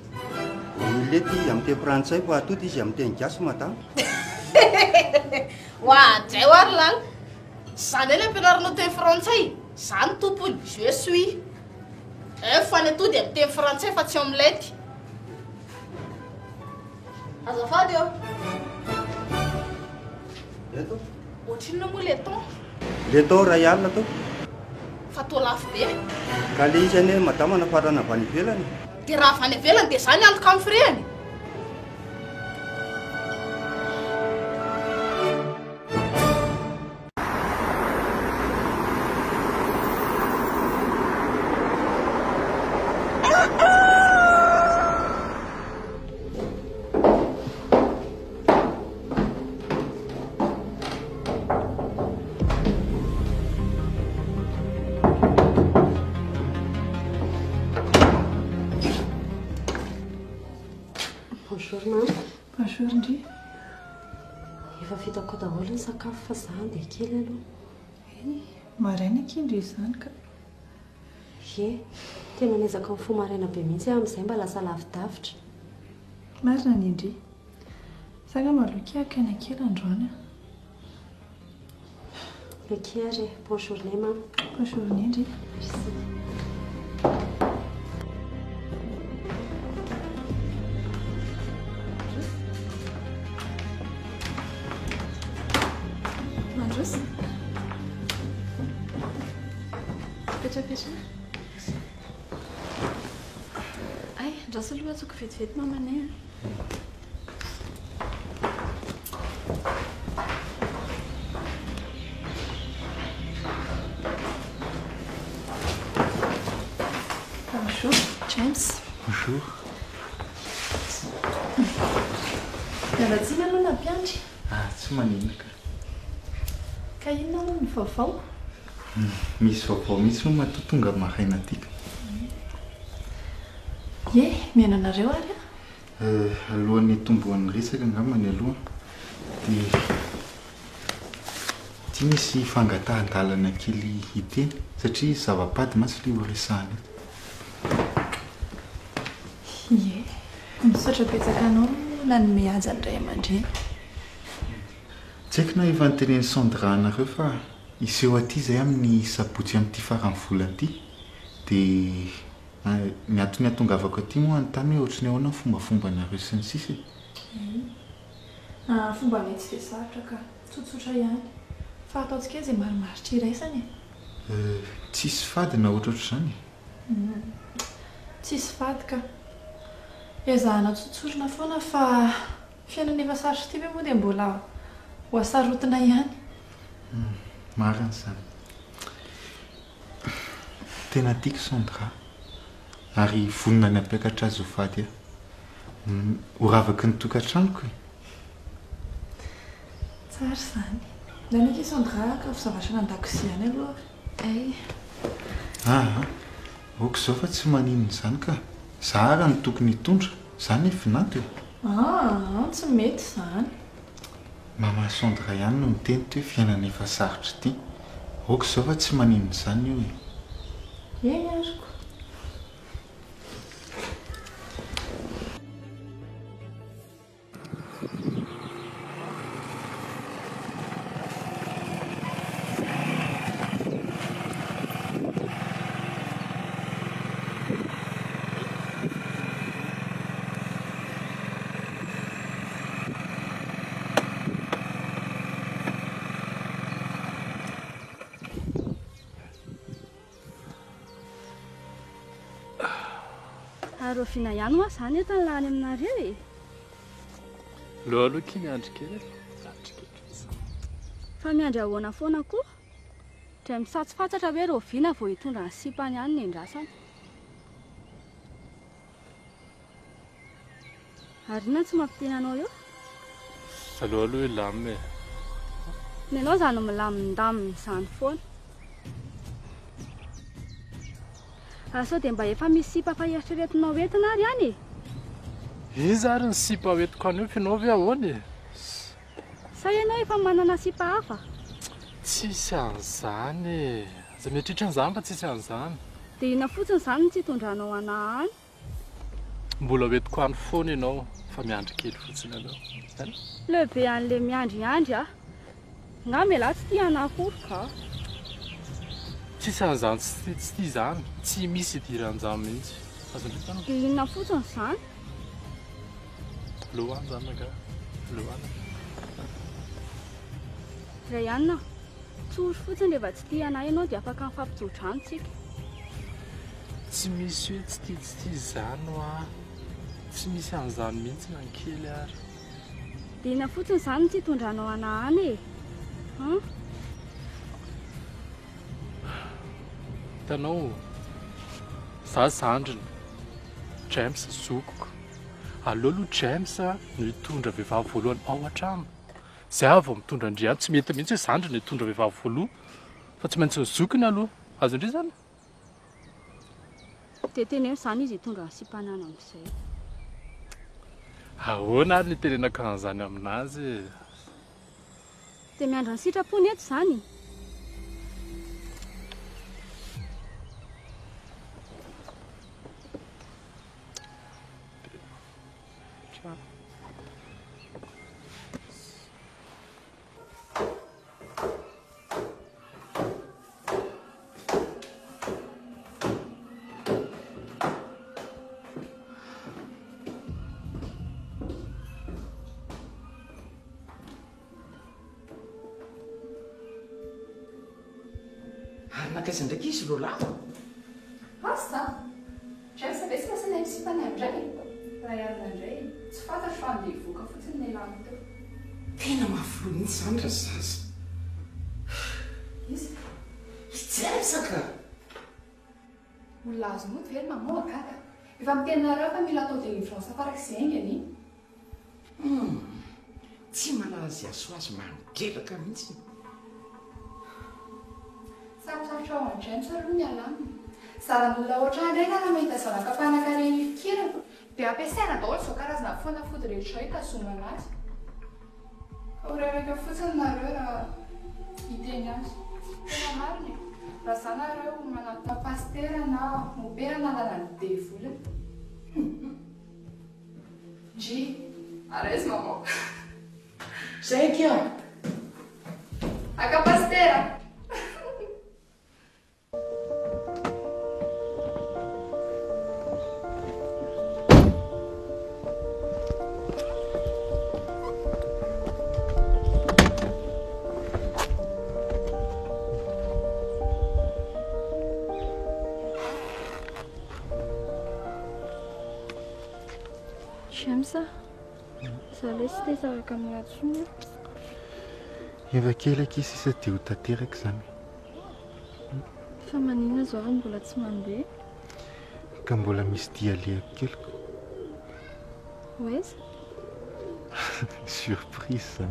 Uleti am te Franțai cu atudi și am te încheasmă ta. Wa, ce warlang? Sanele pe dar nu te Franțai. San tu pun, je suis. E fane tu de te Franțai faci omlet. Azafadio. Leto? O cine mu leto? Leto raial leto. Fatolaf be. Cali jene matama na fara na panivela ni. Te rafa ne vela de sany al kamfreny. Sakafo zany de kely aloha. Eh, maraina kindry izany ka. Ie, tena nezaka fo maraina be mihitsy amin'izay mba lasa lavidavitra. Marina indry. Saka maloky akana kely androany. Lekiare, bonne journée mam. Bonne journée indry. Merci. Faites, faites, maman. Bonjour, James. Bonjour. La voisine, elle a bien dit. Ah, c'est magnifique. Qu'est-ce qu'il y a dans le fofo? Miss fofo, miss maman, tout le monde m'a rien dit. Ie, miainanareo ary a? Alohan'ny tomboan'ny resaka angamany aloha dia tsy misy fangatahan-dalana kely hiteny satria zava-pady mantsy ilay horesahana eto. Ie, misaotra betsaka anao nanome haja ny ray aman-dreny. Tsy haiko na efa notenen'i Sandra nareo fa iseho aty izay amin'ny sabotsy amin'ity faran'ny vola ity dia ny antony atongavako aty moa anytany hoe ohatriny ahoana ny fombafombanareo sy ny sisa. Fombany tsy dia sarotra ka tsotsotra ihany fa ataontsika izay marimaritra iraisany. Tsisy fady na ohatraohatr'izany. Tsisy fady ka ezahana tsotsorina foana fa fiainana efa sarotra ity moa dia mbola ho asarotina ihany. Marina izany. Tena tiako Sandra. Ary vonina ny apiakatra azy ho fady aho. Horavaky ny tokantranoko e. Tsara izany. Nanaiky Sandra ka fizavatra an-dakozia any aloha. Ay. Ah, aoka izao fa tsy maninona izany ka. Izaho ary no tokony hitondra, izany e vinanto e. Ah, tsy mety izany. Mama Sandra ihany no miteny toe fiainana efa sarotra ity. Aoka izao fa tsy maninona izany io e. Eny aryko. Fina ihany moa izany eto ny lany aminareo e. Loa aloha kiny andro kely e. Fa miandrahoana foana koa. Dra misatsofantatra hoe Rovina vao hitondra ny sipany ihany ny andrasany. Ary inona tsy mampiteny anao eo? Aloha aloha hilamina e. Ny anao izany milamindamina izany foana. Asa dia mba efa misy sipa fa eritreretinao entina ary ihany e. Izy ary ny sipa hoentiko anao finao ve ahoana e? Sa ianao efa manana sipa hafa? Tsisy an'izany e. Aza miatritrana izany fa tsisy an'izany. Dia inona fotsiny izany no tsy hitondranao anahy any? mbola oety ko any foana ianao fa miandry kely fotsiny anao. Lehibe an'le miandriandry a. Ngamela tsy tianako ka. Tsisy an'izany tsy ti izany, tsy misy idiran'izany mihitsy. Azondratanao. Inona fotsiny izany? Lohan izany naga. Lohan. Rayana, tsory fotsiny rehefa tsy tianay ianao dia afaka mifampitsodrano tsika. Tsy misy hoe tsy ti izany oa. Tsy misy an'izany mihitsy na kely ary. Dia inona fotsiny izany tsy tondranao anahany e? Tanao, za zandrina, James zokiko. Alolo James no hitondra vehivavy voalohany ao an-trano. Izay avy mitondra andriano tsy mety mihitsy hoe zandrina hitondra vehivavy voaloha fa tsy maintsy zokiny aloha. Azo indrindra izany? Dia teneno izany izy hitondra ny simpanana amin'izay. Ahoana ary nitenenako an'izany aminazy? Dia miandra ny sitrapony eto izany. Qu'est-ce que c'est que là? Basta. Je ne sais pas si c'est un petit peu de temps. Sarosarotra ho an'i James aloha ny alamo. Zaran'olona ohatrany ireny raha mahita zava-kapanankareny fikirako dia ampiasaina daholo izao karazana fanafody rehetra hitazomana azy. Oreraka fotsiny nareo raha hiteny azy. Tena marina e. Raha izao nareo manatona pastera na opera na lalany devolina. Ndry, ary izy mamoaka. Zaiko a. Aka pastera. C'était ça avec un lapin. Il y avait quelqu'un qui s'y s'était outé avec ça. Famanina zorin pour la tsimande. Comme pour la mistia liée à quelque. Oui. Surprise ça.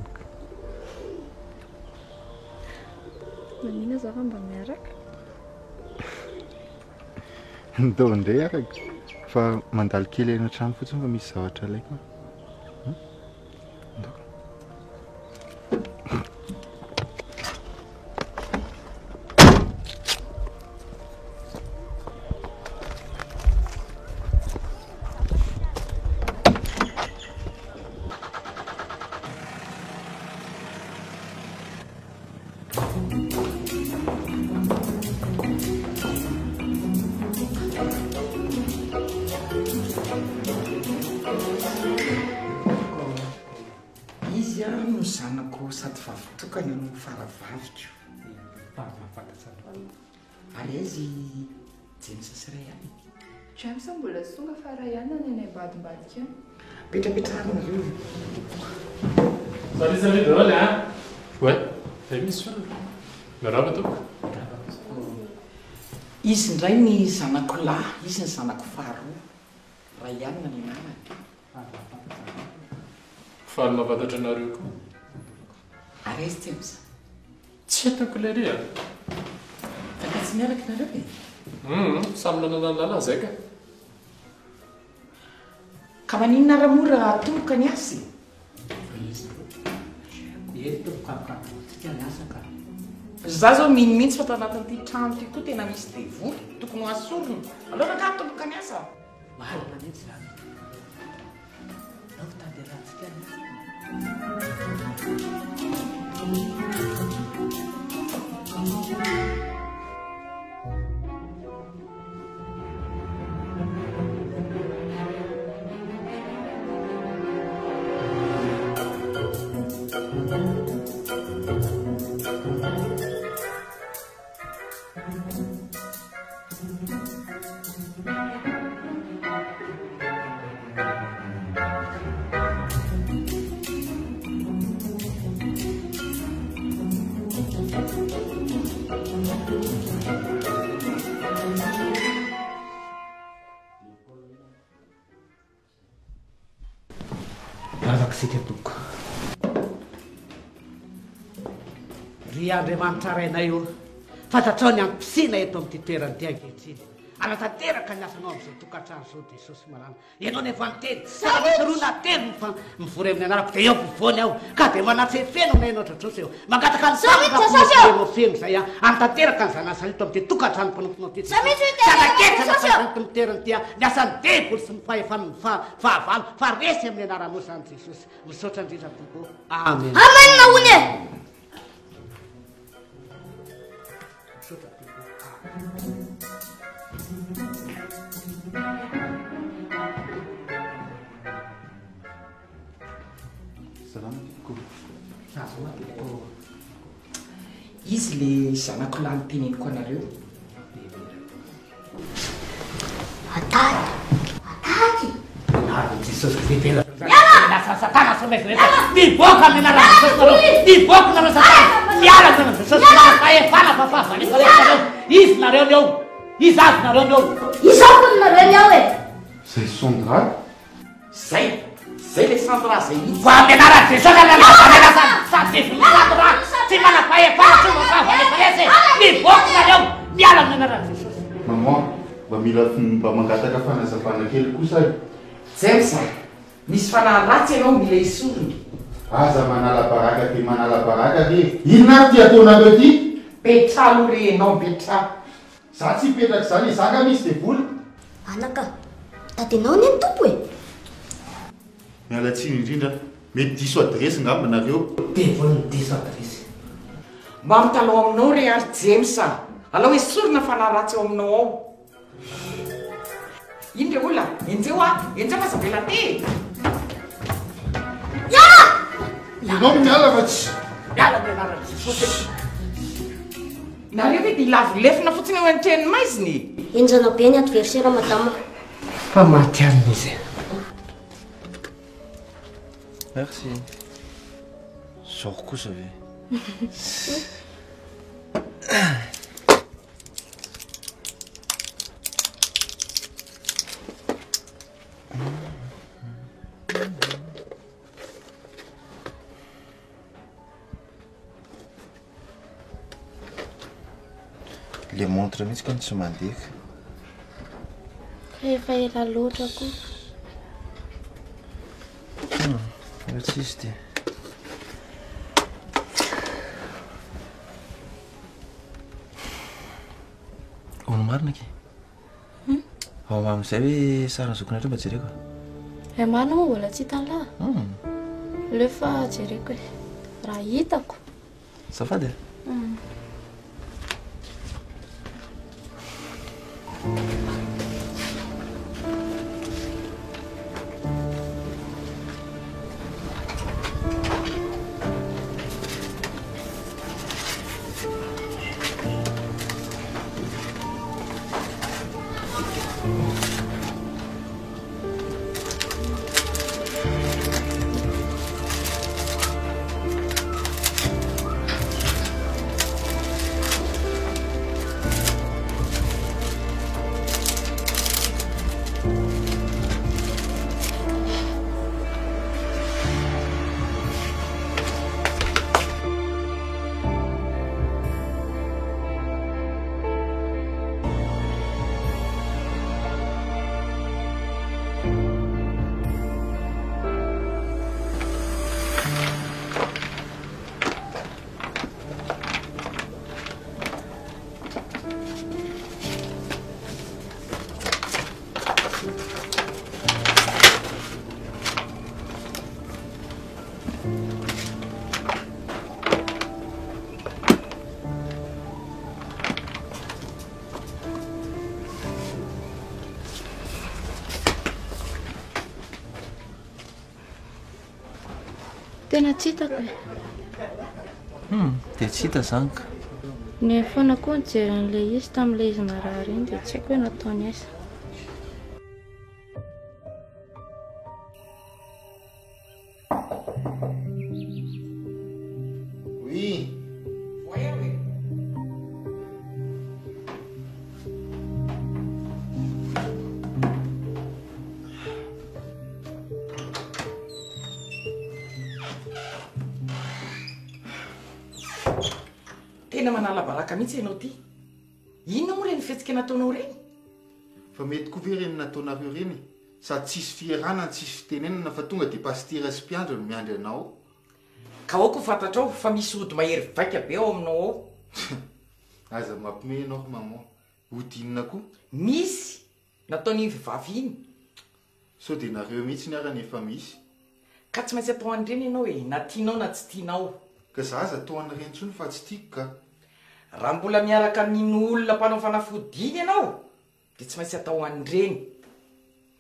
Manina zorin bamerak. Donde erak? Fa mandal kile no tram futsum va misavatra leka. Salut drôle hein? Ouais, t'es mis sur le. Mais là, bateau. Ici, on a une sanakola, ici, on a sanakofaro. Rayan, on a une nana. Farma, va te donner un ruc. Arrête, t'es mis. Tiens, t'as coulé rien. T'as qu'à signer avec la ruc? Ça me donne la la zèque. Kamani na ramura tu kanyasi. Dia tu kakak tu jangan sakar. Zazo min min sepatah nanti di cantik tu tenamis tevu tu kumasuh. Alor nak tu kanyasa. Mahal banget sah. Ry Andriamanitra rainay, fantatrao ny ampisimpiana eto amin'ny toerana ankehitriny. Anatanteraka ny asanao amin'izao tokantrano izao dia Jesosy Malama. Ianao nefa niteny, saroa nateny fa mivory amin'ny anarako dia eo mpivoany aho, ka dia manatsefeno aminay anao ohatraotraotra eo. Mangataka ny saroa feno izay aho, anatanteraka ny zanasa eto amin'ity tokantrano mpanomponao ity. Zanaketsa nafantatry ny toerana ity aho, ny asan'ny debolo sy ny fahefan'ny fahavalo, fa resy amin'ny anaran'osy an'i Jesosy. Misaotra indrindra tokoa. Amen. Amen naholy e! Izy le zanako lahy niteneniko anareo. Ataky! Nahary Jesosy fitela. Yana satana somezreta. Diboka mena la Jesosy. Diboka na satana. Yana sana Jesosy la pae fala papa. Izy nareo leo. Izy az nareo leo. Izy akon nareo leo e. C'est son drap. C'est le Sandra, c'est lui. Va mena la Jesosy la la sa sa. Semana paia para tu mostrar para aparecer me pouco galhão me alam na rua mamãe vamila para mangata café nessa pana que ele custa sempre nisso fala rápido não me lhe surge ah semana la paraca de inatia tu na beti petra lure não petra saci petra sali saga miste pul anaka tate não nem tu põe me alatinho linda me disso adresse não me narreu devolve disso adresse Mam talo aminao Ry Jamesa. Alao esorina fanaratsy aminao ao. Indre ola, enjeo a, enjeo fa sabela te. Ya! Ianao miala vatsy. Miala menaratsy fotsiny. Nareo ve di lavilefina fotsiny eo an-treny maiziny. Enjanao be ny adversaire madama. Fa maty amin'izy. Merci. Sors ko savy. Le montre mihitsy ka tsy mandeka. Efa ela loatra koa. Tsisy ty. Marina ki? Hau mamu sebi sarang sukun itu bercerai ko? Emanu boleh cita lah. Lepas cerai ko, rai tak ko? Safade? Редактор субтитров А.Семкин Корректор А.Егорова De tsita zanaka ny fona koa nijery an'ilay izy tamin'ilay izy narary iny dia tsy haiko hoe nataony aiza. Tena manalabalaka mihitsy ianao ty. Inona moa reny fetsika nataonao reny? Fa mety koa ve reny nataonareo reny sady tsisy fierana tsisy fitenenana fa tonga dia pastira sy mpiandro no miandry anao. Ka ao ko fantatrao fa misy ody mahery vaika be ao aminao ao. Aza mampiomehy anao maman. Ody inona koa? Misy nataony vivavy iny. Sao dia nareo mihitsy ny arany efa misy. Ka tsy maintsy atao an'ireny ianao e na tianao na tsy tianao. Ka zaza atao an'ireny tsony fa tsy tiako ka. Raha mbola miaraka amin'iny olona mpanao fanafodiny ianao dia tsy maintsy atao an'ireny.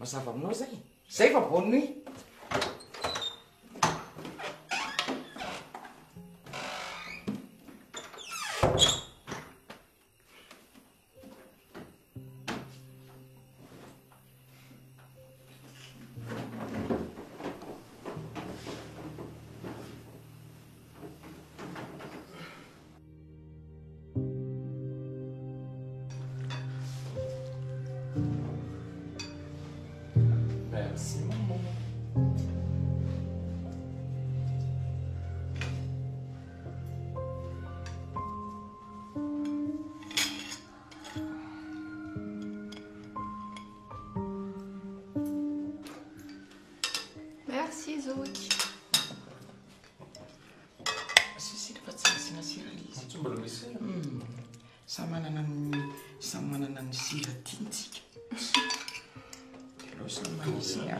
Mazava aminao izay. Izay fa bonny. Merci Zouk. Ceci de votre sens, c'est la liste. Ça m'a donné si la tintique. Ça m'a donné si la tintique.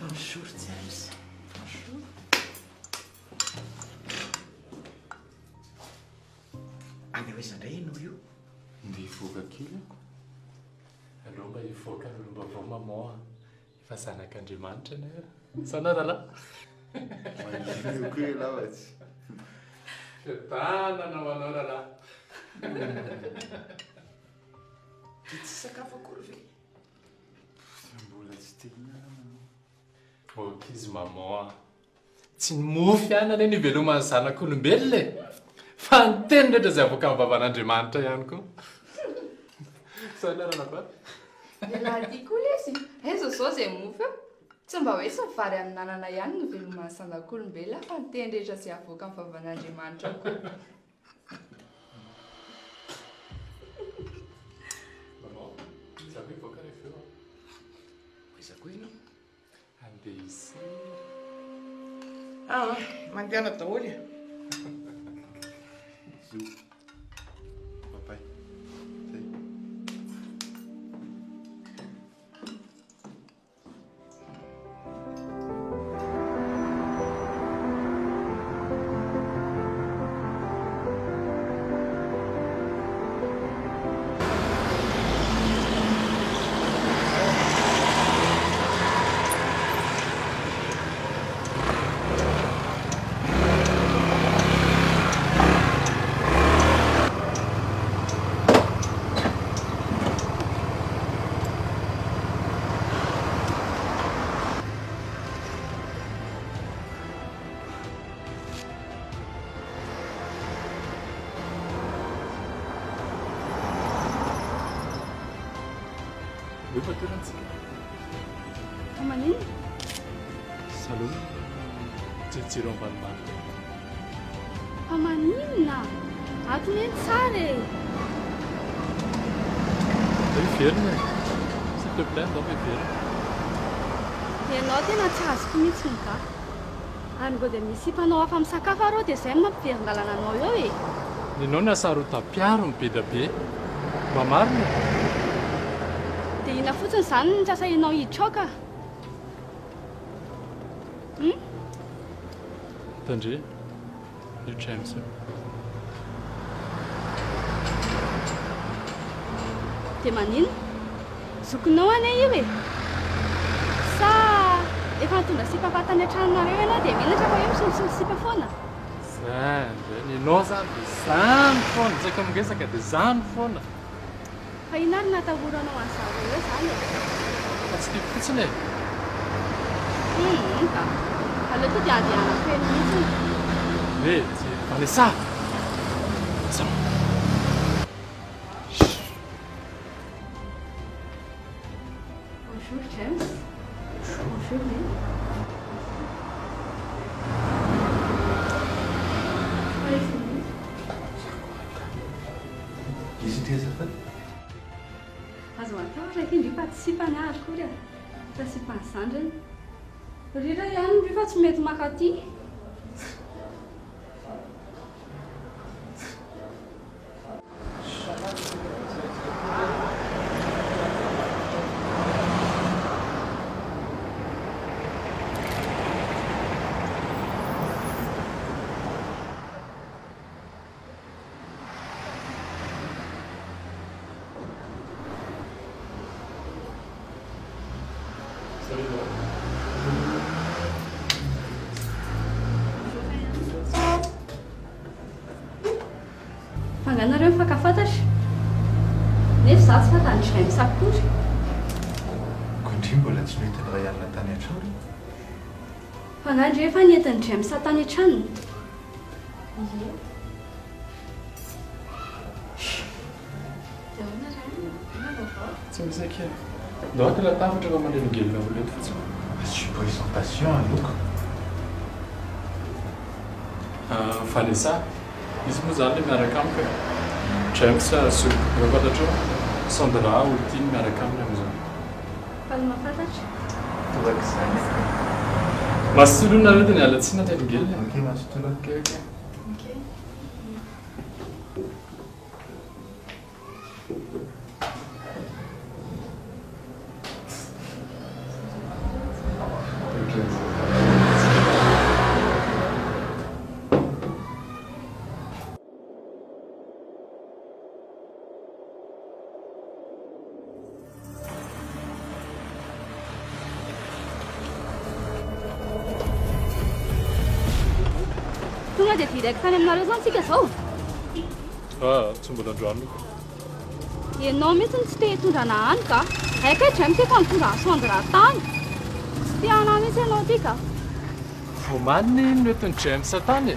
Bonjour James. Bonjour. Aneweza ndai no you? Ndivuka kile. Alomba ifoka alomba voma moa. Ifasana kandimante ne. Sana dala. Manje ukela wathi. Tana na wanora la. Kitsaka fokurve. Mbula tstina. Oh, kizy maman. Tsy mofy ihany ane ny velomany zanak'olombelona e. Fa ny teny rehetra izay avoaka amin'ny vavan'Andriamanitra ihany koa. Sainarana ba? Lehilahy ty koa lesy. Aiza izao izay mofy eo? Tsy mba hoe savary amin'ny nanana ihany ny velomany zanak'olombelona fa ny teny rehetra izay avoaka amin'ny vavan'Andriamanitra koa. Maman, ça fait quoi qu'elle fait? Oui, ça quoi non? Isso. Ah, mangana tá olha. Papai. Salut. Titi romban ban. Amanina, atmen sare. Tem ferna. to blend over here. E loten atas kumitsinka. Am gode misipano afam sakavaro de semma pierdalana noyoi. Ni nona saruta piarum pidapi. Mamarne. Te ina futsan san jasa ino ichoka. Hm? Tanji. You James. Te manin? Sukunoa neiwe. Sa, e fantuna se papata ne chana revela de mina já foi um sipafona. Sa, ele não sabe sanfona, você como que sabe de sanfona? Aí nada tá burro não asa, ele sabe. Mas que putz né? Tá. Alô tu já diana, feliz. Vê, olha só. Makati. Anareo fakafatash nef sats fatan shem sakur kontim bolats nete drayar latane chol fana jefa neten shem satane chan c'est ça qui est donc la table je commande le gueule vous le faites je suis pas ils sont patients donc fallait ça Isso me zâne me arrecampe. James a sub gravado jo. Sandra ultim me arrecampe me zâne. Palma fataç. Tudo que sai. Mas tudo na verdade ela tinha até gel. Ok, mas tudo ok. Ok. Directa nem nós não se casou. Ah, tumbula John. E nome são state da Nanka. É que chama-se Kantura Sandra Tan. Se a nome se não dica. Fumanin no teu chama Satane.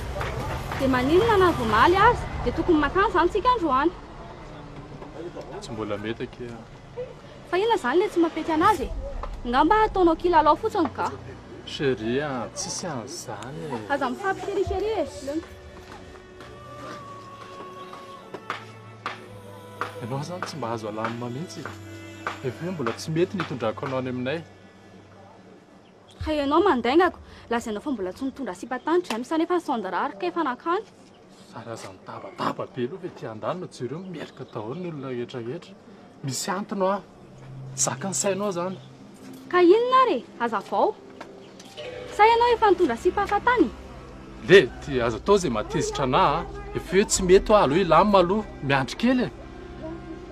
Te manin na fumalhas, de tu com macan são se João. Tumbula meta que. Fai na sala de uma petianazi. Ngamba tono kila lofuzanka. Chéria, tu sais ça. As un pape chéri chéri. Et nous sommes en bas de la mamie. Et puis, on va se mettre dans la colonne. Et non, on dingue. La scène de fond, on va se mettre dans la cipatante. J'aime ça, n'est pas son dard. Qu'est-ce qu'on a quand? Ça va s'en taper, taper, pire, et tiens, dans le turum, mercaton, nous l'avons dit. Mais c'est un tournoi. Ça can't say nos ans. Kayin Nari, as a faux. Saya não é fantura se pafatani. Leti as toze matis chana e fez meto a lui lamalu me antkele.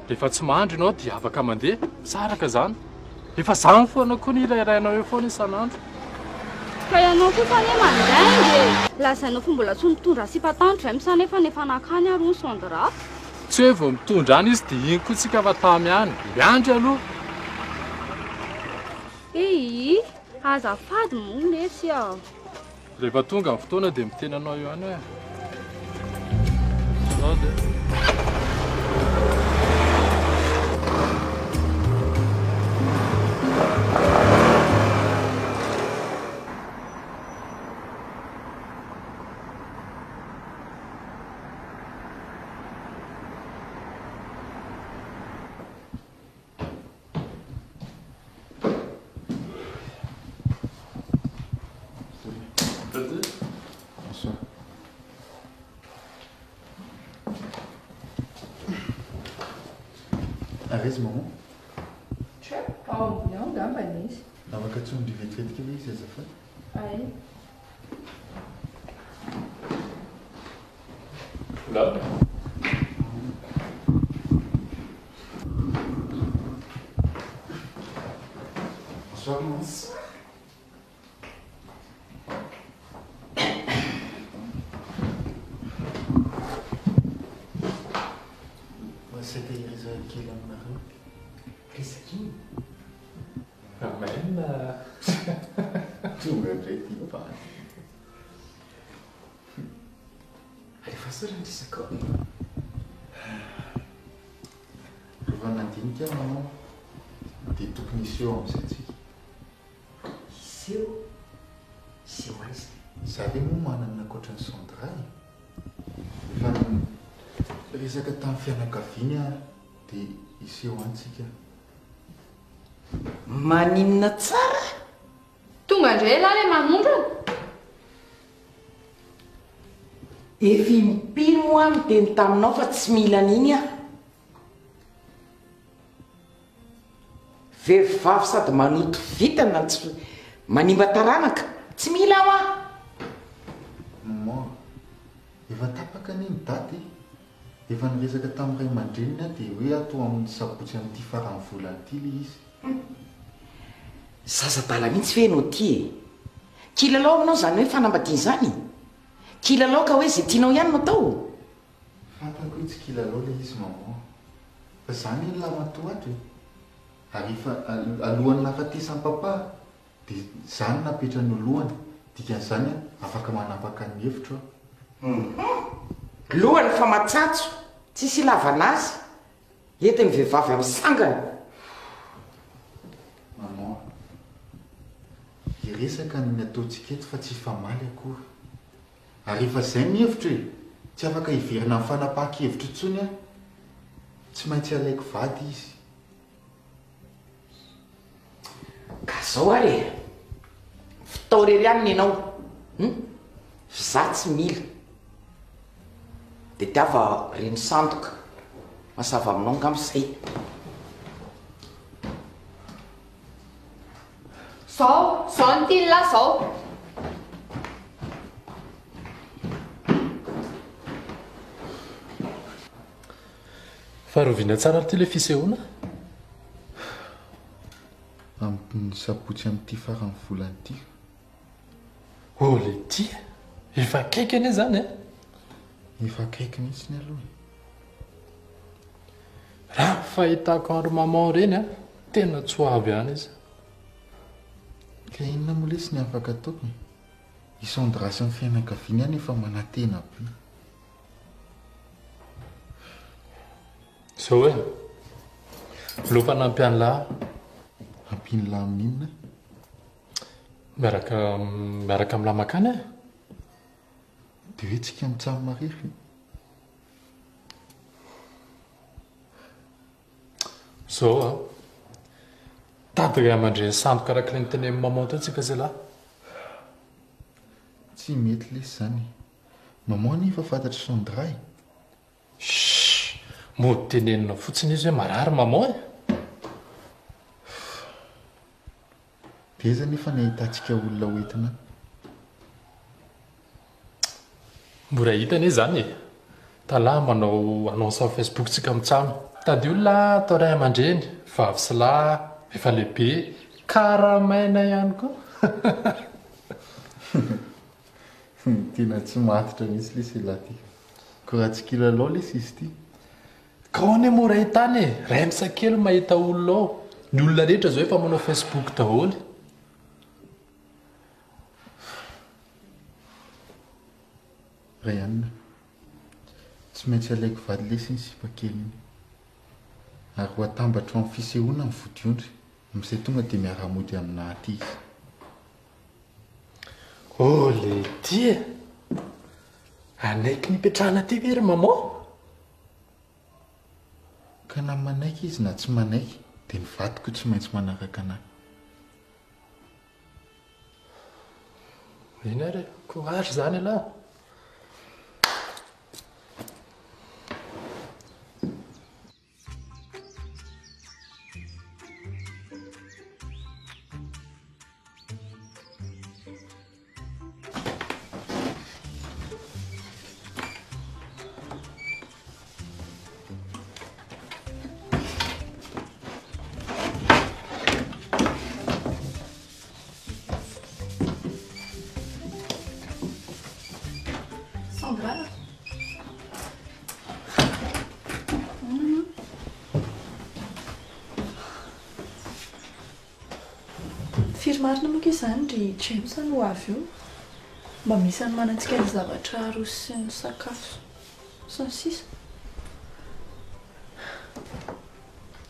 E faz mande no dia va camande sara kazan. E faz sanfo no kunira era no fone sanant. Saya não fufane mande. La sano fumbula suntura se patan trem sane fane fana khanya ru sondra. Chevo tundanis ti kutsika vatamian. Bianjalu. Ei. Azafady moa lesy aho. Rehefa tonga amin'ny fotoana dia miteny anao eo ihany hoe. Zao dia. Harrismo. Trip? Oh, no, da bei nicht. Aber kannst du um die Wettritt gewesen sein? Nein. Oder? Was schauen wir uns? C'était les oeils qui l'ont marré. Qu'est-ce qui? Non, même. Tu me répétis pas. Allez, fais-toi un petit sac. Je vois Nadine qui a maman. T'es toute mission, c'est-tu? C'est où? C'est où est-ce? Ça fait mon moment qu'on a coché son travail. Rezaka tamin'ny fianakaviana dia iseho antsika. Maninona tsara? Tonga indray lala manondrana. Efi mipino ho aho miteny taminao fa tsy mila an'iny aho. Vehivavy sady manoto vitana tsy manimba taranaka. Tsy mila aho aho. Maman, efa tapaka an'iny daty. Efa niresaka tamin'ny Ray Aman-dreniny aho dia hoe atao amin'ny sabotsy amin'ity faran'ny volana ity ilay izy. Zazadala mihitsy ve anao ity e? Kilalao aminao izany hoe fanambadiana izany? Kilalao ka hoe izay tianao ihany no atao? Fantako hoe tsy kilalao ilay izy maman. Fa izany ny lamatoa ato e. Ary efa alohan'ny nahafatesany papa dia izany napetra ny lohany. Dikan'izany afaka manapaka ny hevitro aho. Lohany fa matsatso, tsisy lavana azy. Ety ny vehivavy amin'ny sangana. Maman, iresaka ny ataontsika eto fa tsy famaly akory. Ary efa izay ny hevitra e, tsy afaka hiverina amin'ny fanapahan-kevitra intsony aho. Tsy maintsy alaiko vady izy. Ka izao ary e, fitao irery aminy ianao. Izaho tsy mila. Dia tiava reny sandoka masava aminao angamin'izay. Sao ny tiny lahy izao. Faroviana tsara ity ilay fisehoana. Amin'ny sabotsy amin'ity faran'ny volana ity. Oh ilay ity efa akaiky anie izany e. Efa akaiky mihitsy aloha. Raha fahitako ary maman ireny aho tena tsy avy ihany izy. Ka inona moa ilay sy ny afaka ataoko? Isondrasy ny fianakaviana ihany efa manantena be. Izao e, alefa nampy ny lahy. Nampy ny lahy amin'inona? Miaraka amin'ny lahy mankany aho. Dia hoe tsika mitsamy marery. Izao aho, tady Ray Aman-dreny sandoka araka ilay notenenin'ny maman teo tsika zalahy. Tsy mety ilay izy izany. Maman efa fantatra Sondray. Ssss, mody tenenina fotsiny izy hoe marary maman e. Dia izy anefa nahitantsika olona hoentina. Mora hitany e izany e. Talahy manao annonce amin'ny facebooksika mitsamy. Tady olona atao Ray Aman-dreny, vavy sy lahy, efa lehibe, karamaina ihany koa. Tena tsy matotra mihitsy ilay zalahy ity. Koa raha tsy kilalao ilay izy ity. Ka hoany e mora hitany e, ray misakely mahita olona ao. Ny olona rehetra izao efa manao facebook daholo. Ray Anna, tsy maintsy alaiko vady ilay izy ny sipakeliny. Ary ho atambatra amin'ny fisehoana amin'ny vodiondry. Amin'izay tonga dia miara-mody aminahy aty izy. Oh ilay ity e! Anaiky nipetrahana aty ve ry maman? Ka na manaiky izy na tsy manaiky dia ny vadiko tsy maintsy manaraka anahy. Eny ary, korazy izany elahy. Firy marina moa izany ry James no avy eo. Mba misy any manantsika ny zavatra aroso sy ny sakafo. Sy ny sisa.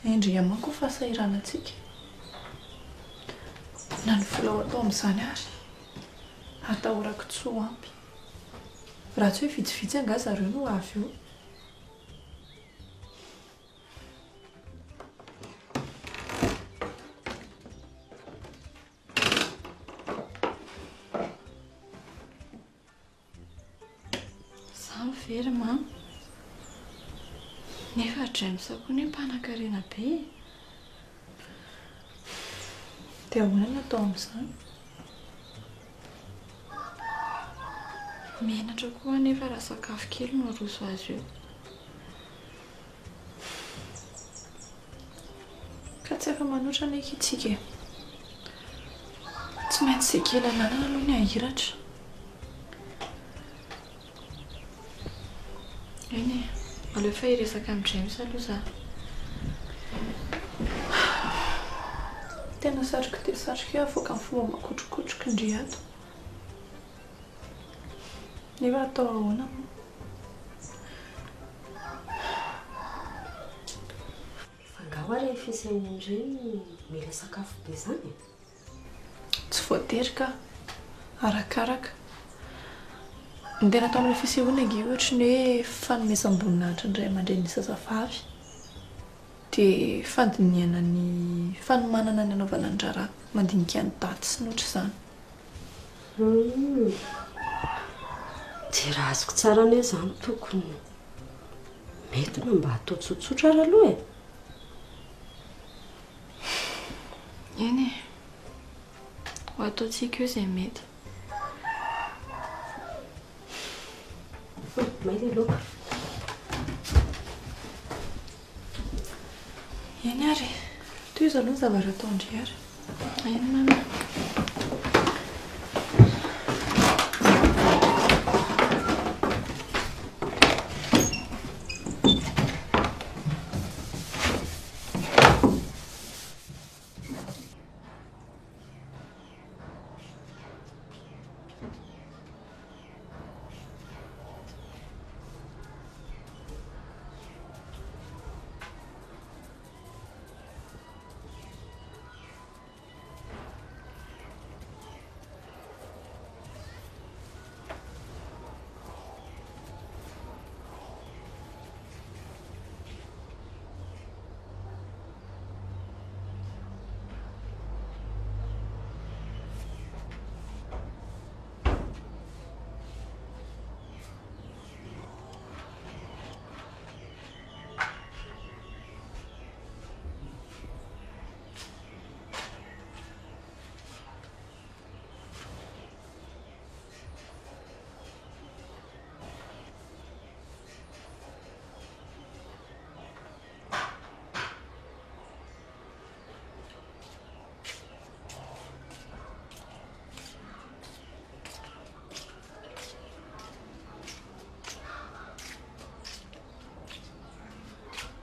Endrika manko fa sahiranantsika. Na ny vola atao amin'izany ary. Atahorako tsoa ampy. Raha tsy hoe vitsivitsy anga zareo no avy eo. Verma. Nefa James ako ny mpanakarena be. Te ahoana atao amin'izany? Menatra koa nefa raha sakafo kely no aroso azy eo. Ka tsy efa manoatra ny kitsika. Tsy maintsy sekelana aloha ny ahiratra. Eny, aleo fa iresaka amin'ny James aloha za. Tena satroko dia satroko eo avoaka amin'ny fomba makotrokotroka indray ato. Nefa atao ahoana moa? Angao ary fisain'ireny mila sakafo be izany e? Tsy voatery ka, arakaraka. Ny tena atao amin'ilay fisehoana ange ohatra ny hoe fanomezam-boninahitra indray aman-dreny ny zazavavy dia fandiniana ny fanomanana ny anaovana ny raharaha mandinika ny daty sy ny ohatr'izany. Dia raha azoko tsara anie izany tokony mety na mba atao tsotsotra ary aloha e. Eny e, ho ataontsika eo izay mety. Maile loka. Eny ary, toy izao aloha ny zavatra atao indray ary. Eny mama.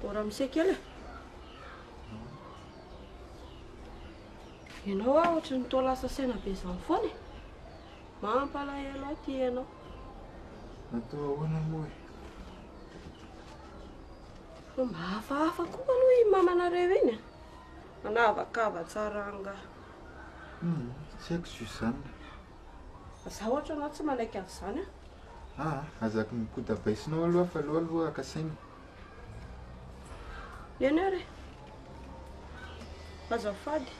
Ora misika le. Ianao ohatrany toa lasa sena be izany foana e. Mampalahelo aty ianao. Atao ahoana moa e? Fa mba hafahafa koa aloha i mamanareo iny a. Manavakava tsara angaha. Tsy haiko izany. Zaho ohatrany tsy manaiky azy izany a. Azako mikodabasinao aloha fa aloha akasaina. Eny ary e, azafady.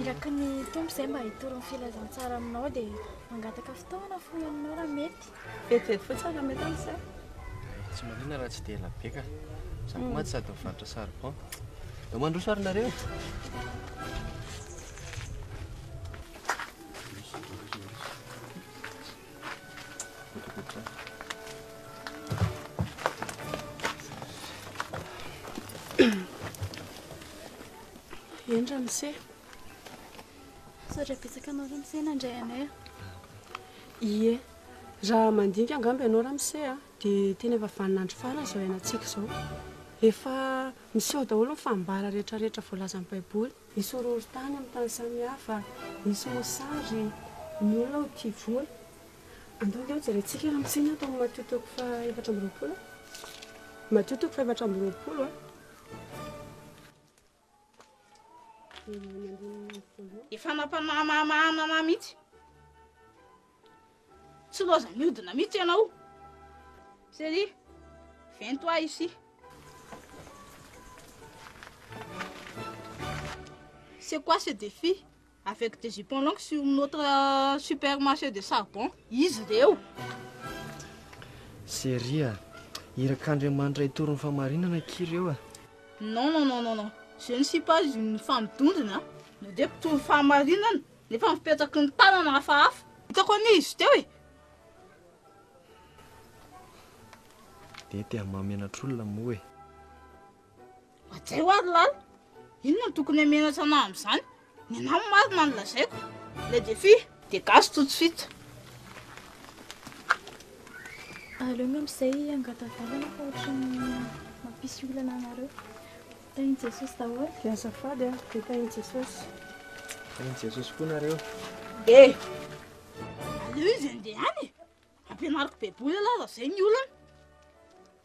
Iraka ny tompo izay mba hitoron'ny filazantsara aminao dia mangataka fitaona foana aminao raha mety. Vetivety fotsiny mety amin'izay. Tsy maninona raha tsy dia labeka. Samy maty sady mivarotra saribon. Dia mandroso ary nareo. Indramse. Só já pensa que não Indramse não já é né? E já mandei que a gente não Indramse a de tinha vai fazer nada fora só é na tixo. E fa missão da olho fa embara recha folha sampai pul. Isso rostane então samia fa isso mensagem não lá o tiful. Então eu já disse que Indramse não toma matuto que vai para o pul. Matuto que vai para o pul. E fala para mamãe miti, se você me dá miti não, sério, vem tu aí sim, c'est quoi ce défi avec tes jupons longs sur notre supermarché de sapon, isso deu, sério, ira quando mandar e tornar famarina naquilo a, não Je ne suis pas une femme tonde, hein? Ne dépose une femme marine, les femmes peuvent qu'une parole dans la face. Tu connais, tu sais? T'es à maman à tout le monde. Tu sais quoi là? Il ne te connaît même pas son nom, son. Il n'a pas mal dans la sec. Le défi, tu casses tout de suite. Alors même si il y a un gars qui parle, ma piscine là n'a rien. Tem Jesus da hora? Tem safada? Tem Jesus? Tem Jesus por nareu? Ei, alô zendiane, apenas que pepulha lá da senhora,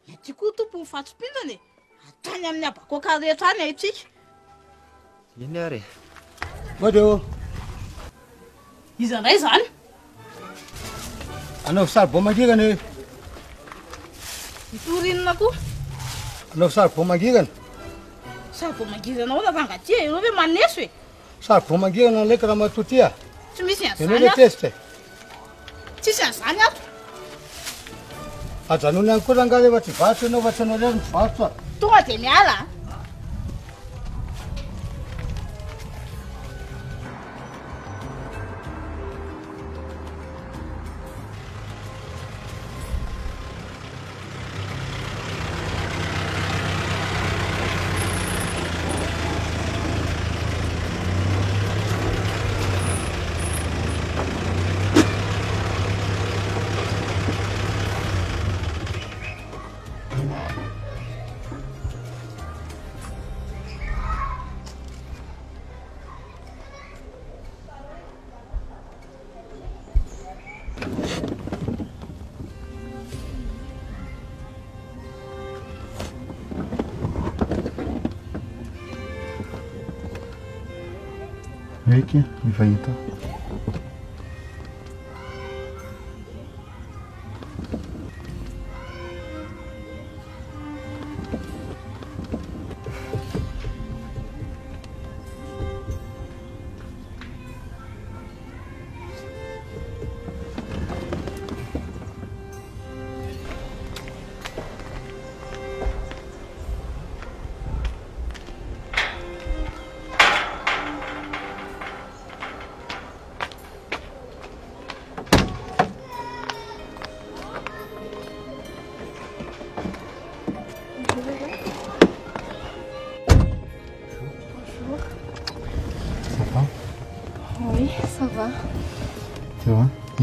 é tico tu por fato pinda né? Até nem minha paco cadê tu né tic? Inare, bodo, isso é zan? Ano sal pomagigan né? Tu rin naku? Ano sal pomagigan? Sabe como é que eu não vou fazer tia eu não vou manejar sabe como é que eu não leio para matar tia tu me sente eu não leio teste te sente anhá até não nem quando ganhei bati fácil não bati não leio fácil tu até me ala Vem vai então.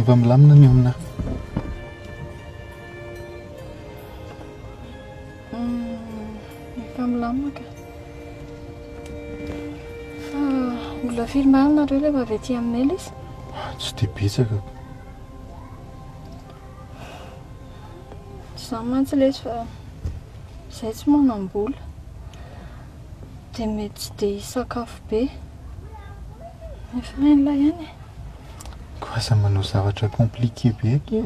Vamos lá na minha mãe. Vamos lá, mãe. O lá filmar na rua leva vete a meles. Estou pisa. Somente les seis monambul. Temet de sacafbe. Me falen lá yani. Ça m'a nous ça va être compliqué bien que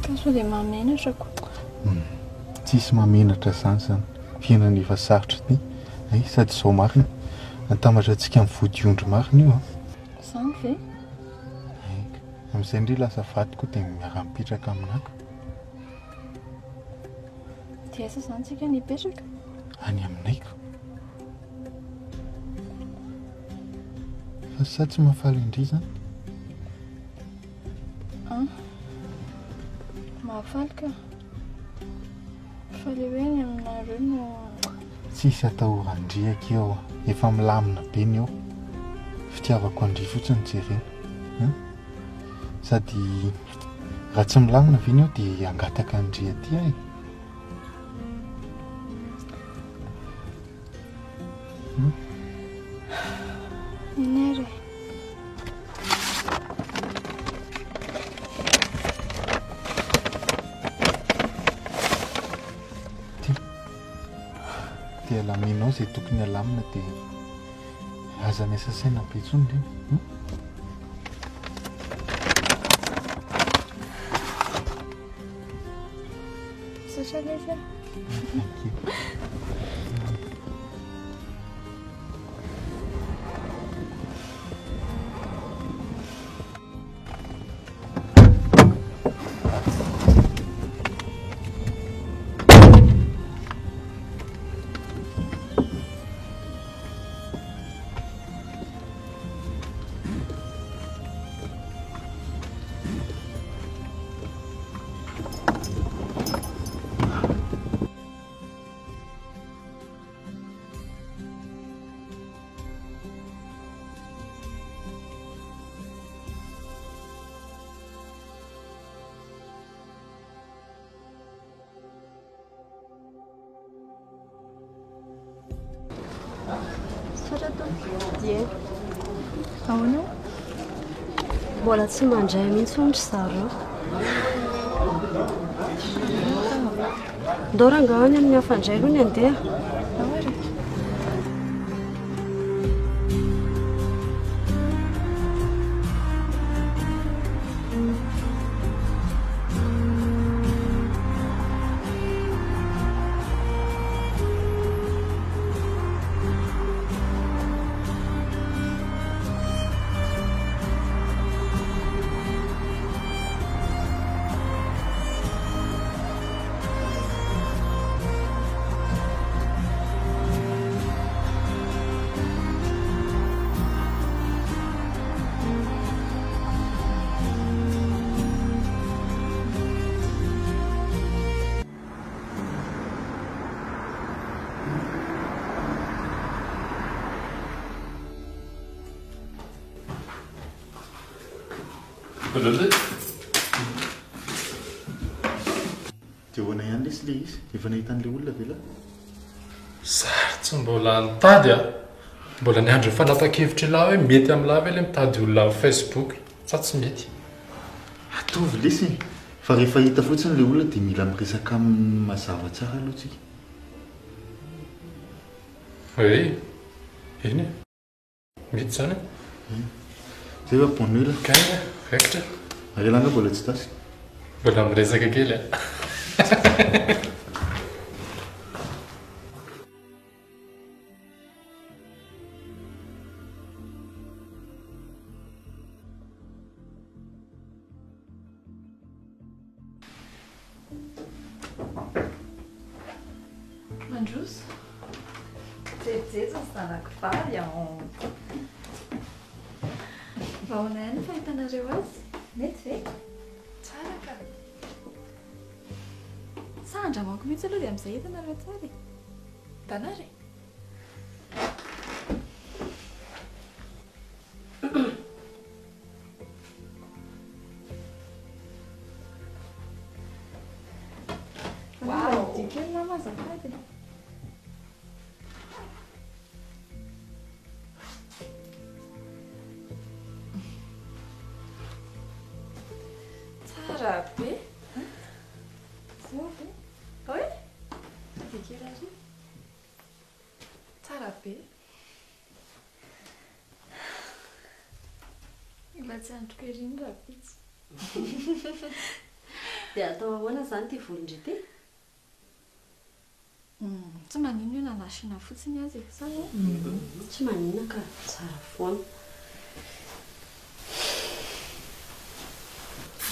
caso de mamina je crois tis mamina ta sansan fiana ni va sartni ai ça te so marne antama je tsika mfody ondry marne io ça me fait am sendi la safat ko tem mirampitraka aminaka tia ça santika ni pesaka ani aminaka Você te me falou em dizer? Ah, mas falca, falei bem, eu não tsisy atahorandriaka eo, efa milamina be ny eo. Fitiavako andri fotsiny jerena. Sady raha tsy milamina ve ny eo dia angataka andri aty ai. Nere. Dia laminao zay tokony alamina dia aza misasaina be intsony ndreny. Sasha lesa. Aonao? Mbola tsy mandray mihitsy ontsy zareo. Dorangany amin'ny afandray no andeha. Jewana yang dislis, jewana itu tanjul lah bila. Sah, cembolan tadya, bolan yang jufan atau kif cilawe, media melawe lem tadul lah Facebook, sah semeti. Atuh listen, fari-fari tafutan lewulah di milam kisahkan masalah cara luci. Hei, ini, macam mana? Saya punu lah. Kaya. Perfect. Are lange bolet stas? Bolam reza kekele. Manjus? Tete zostana kwarią. Vaonen faitana rewas? Netfek? Tsaraka. Sandra mako mihitsy aloha dia amin'izay hitana raha tsara e. Danare. Wow, dikeny na mazakady. Rapi, zobe, oi, dikirari, tarapi, ibasan tu kerin rapi. Dia tu awak nak santi fulnjiti? Cuma ni nak nasi nafsu ni aje, sahaja. Cuma ni nak sarafon.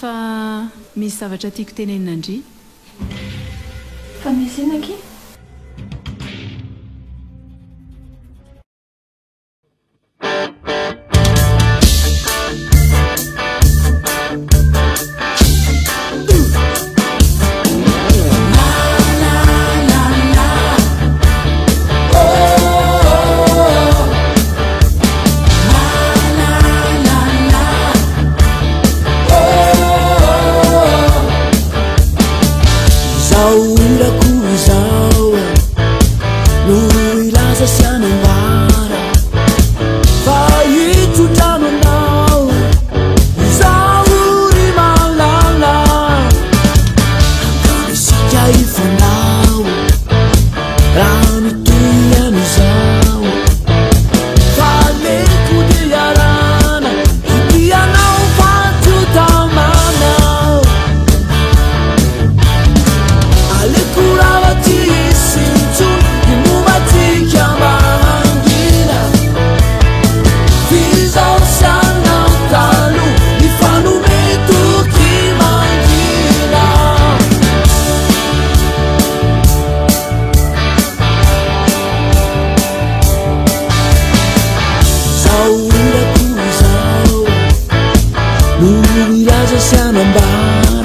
Fa misy zavatra tiako tenenina andri. Fa misy inona ki? It's a sound and bar.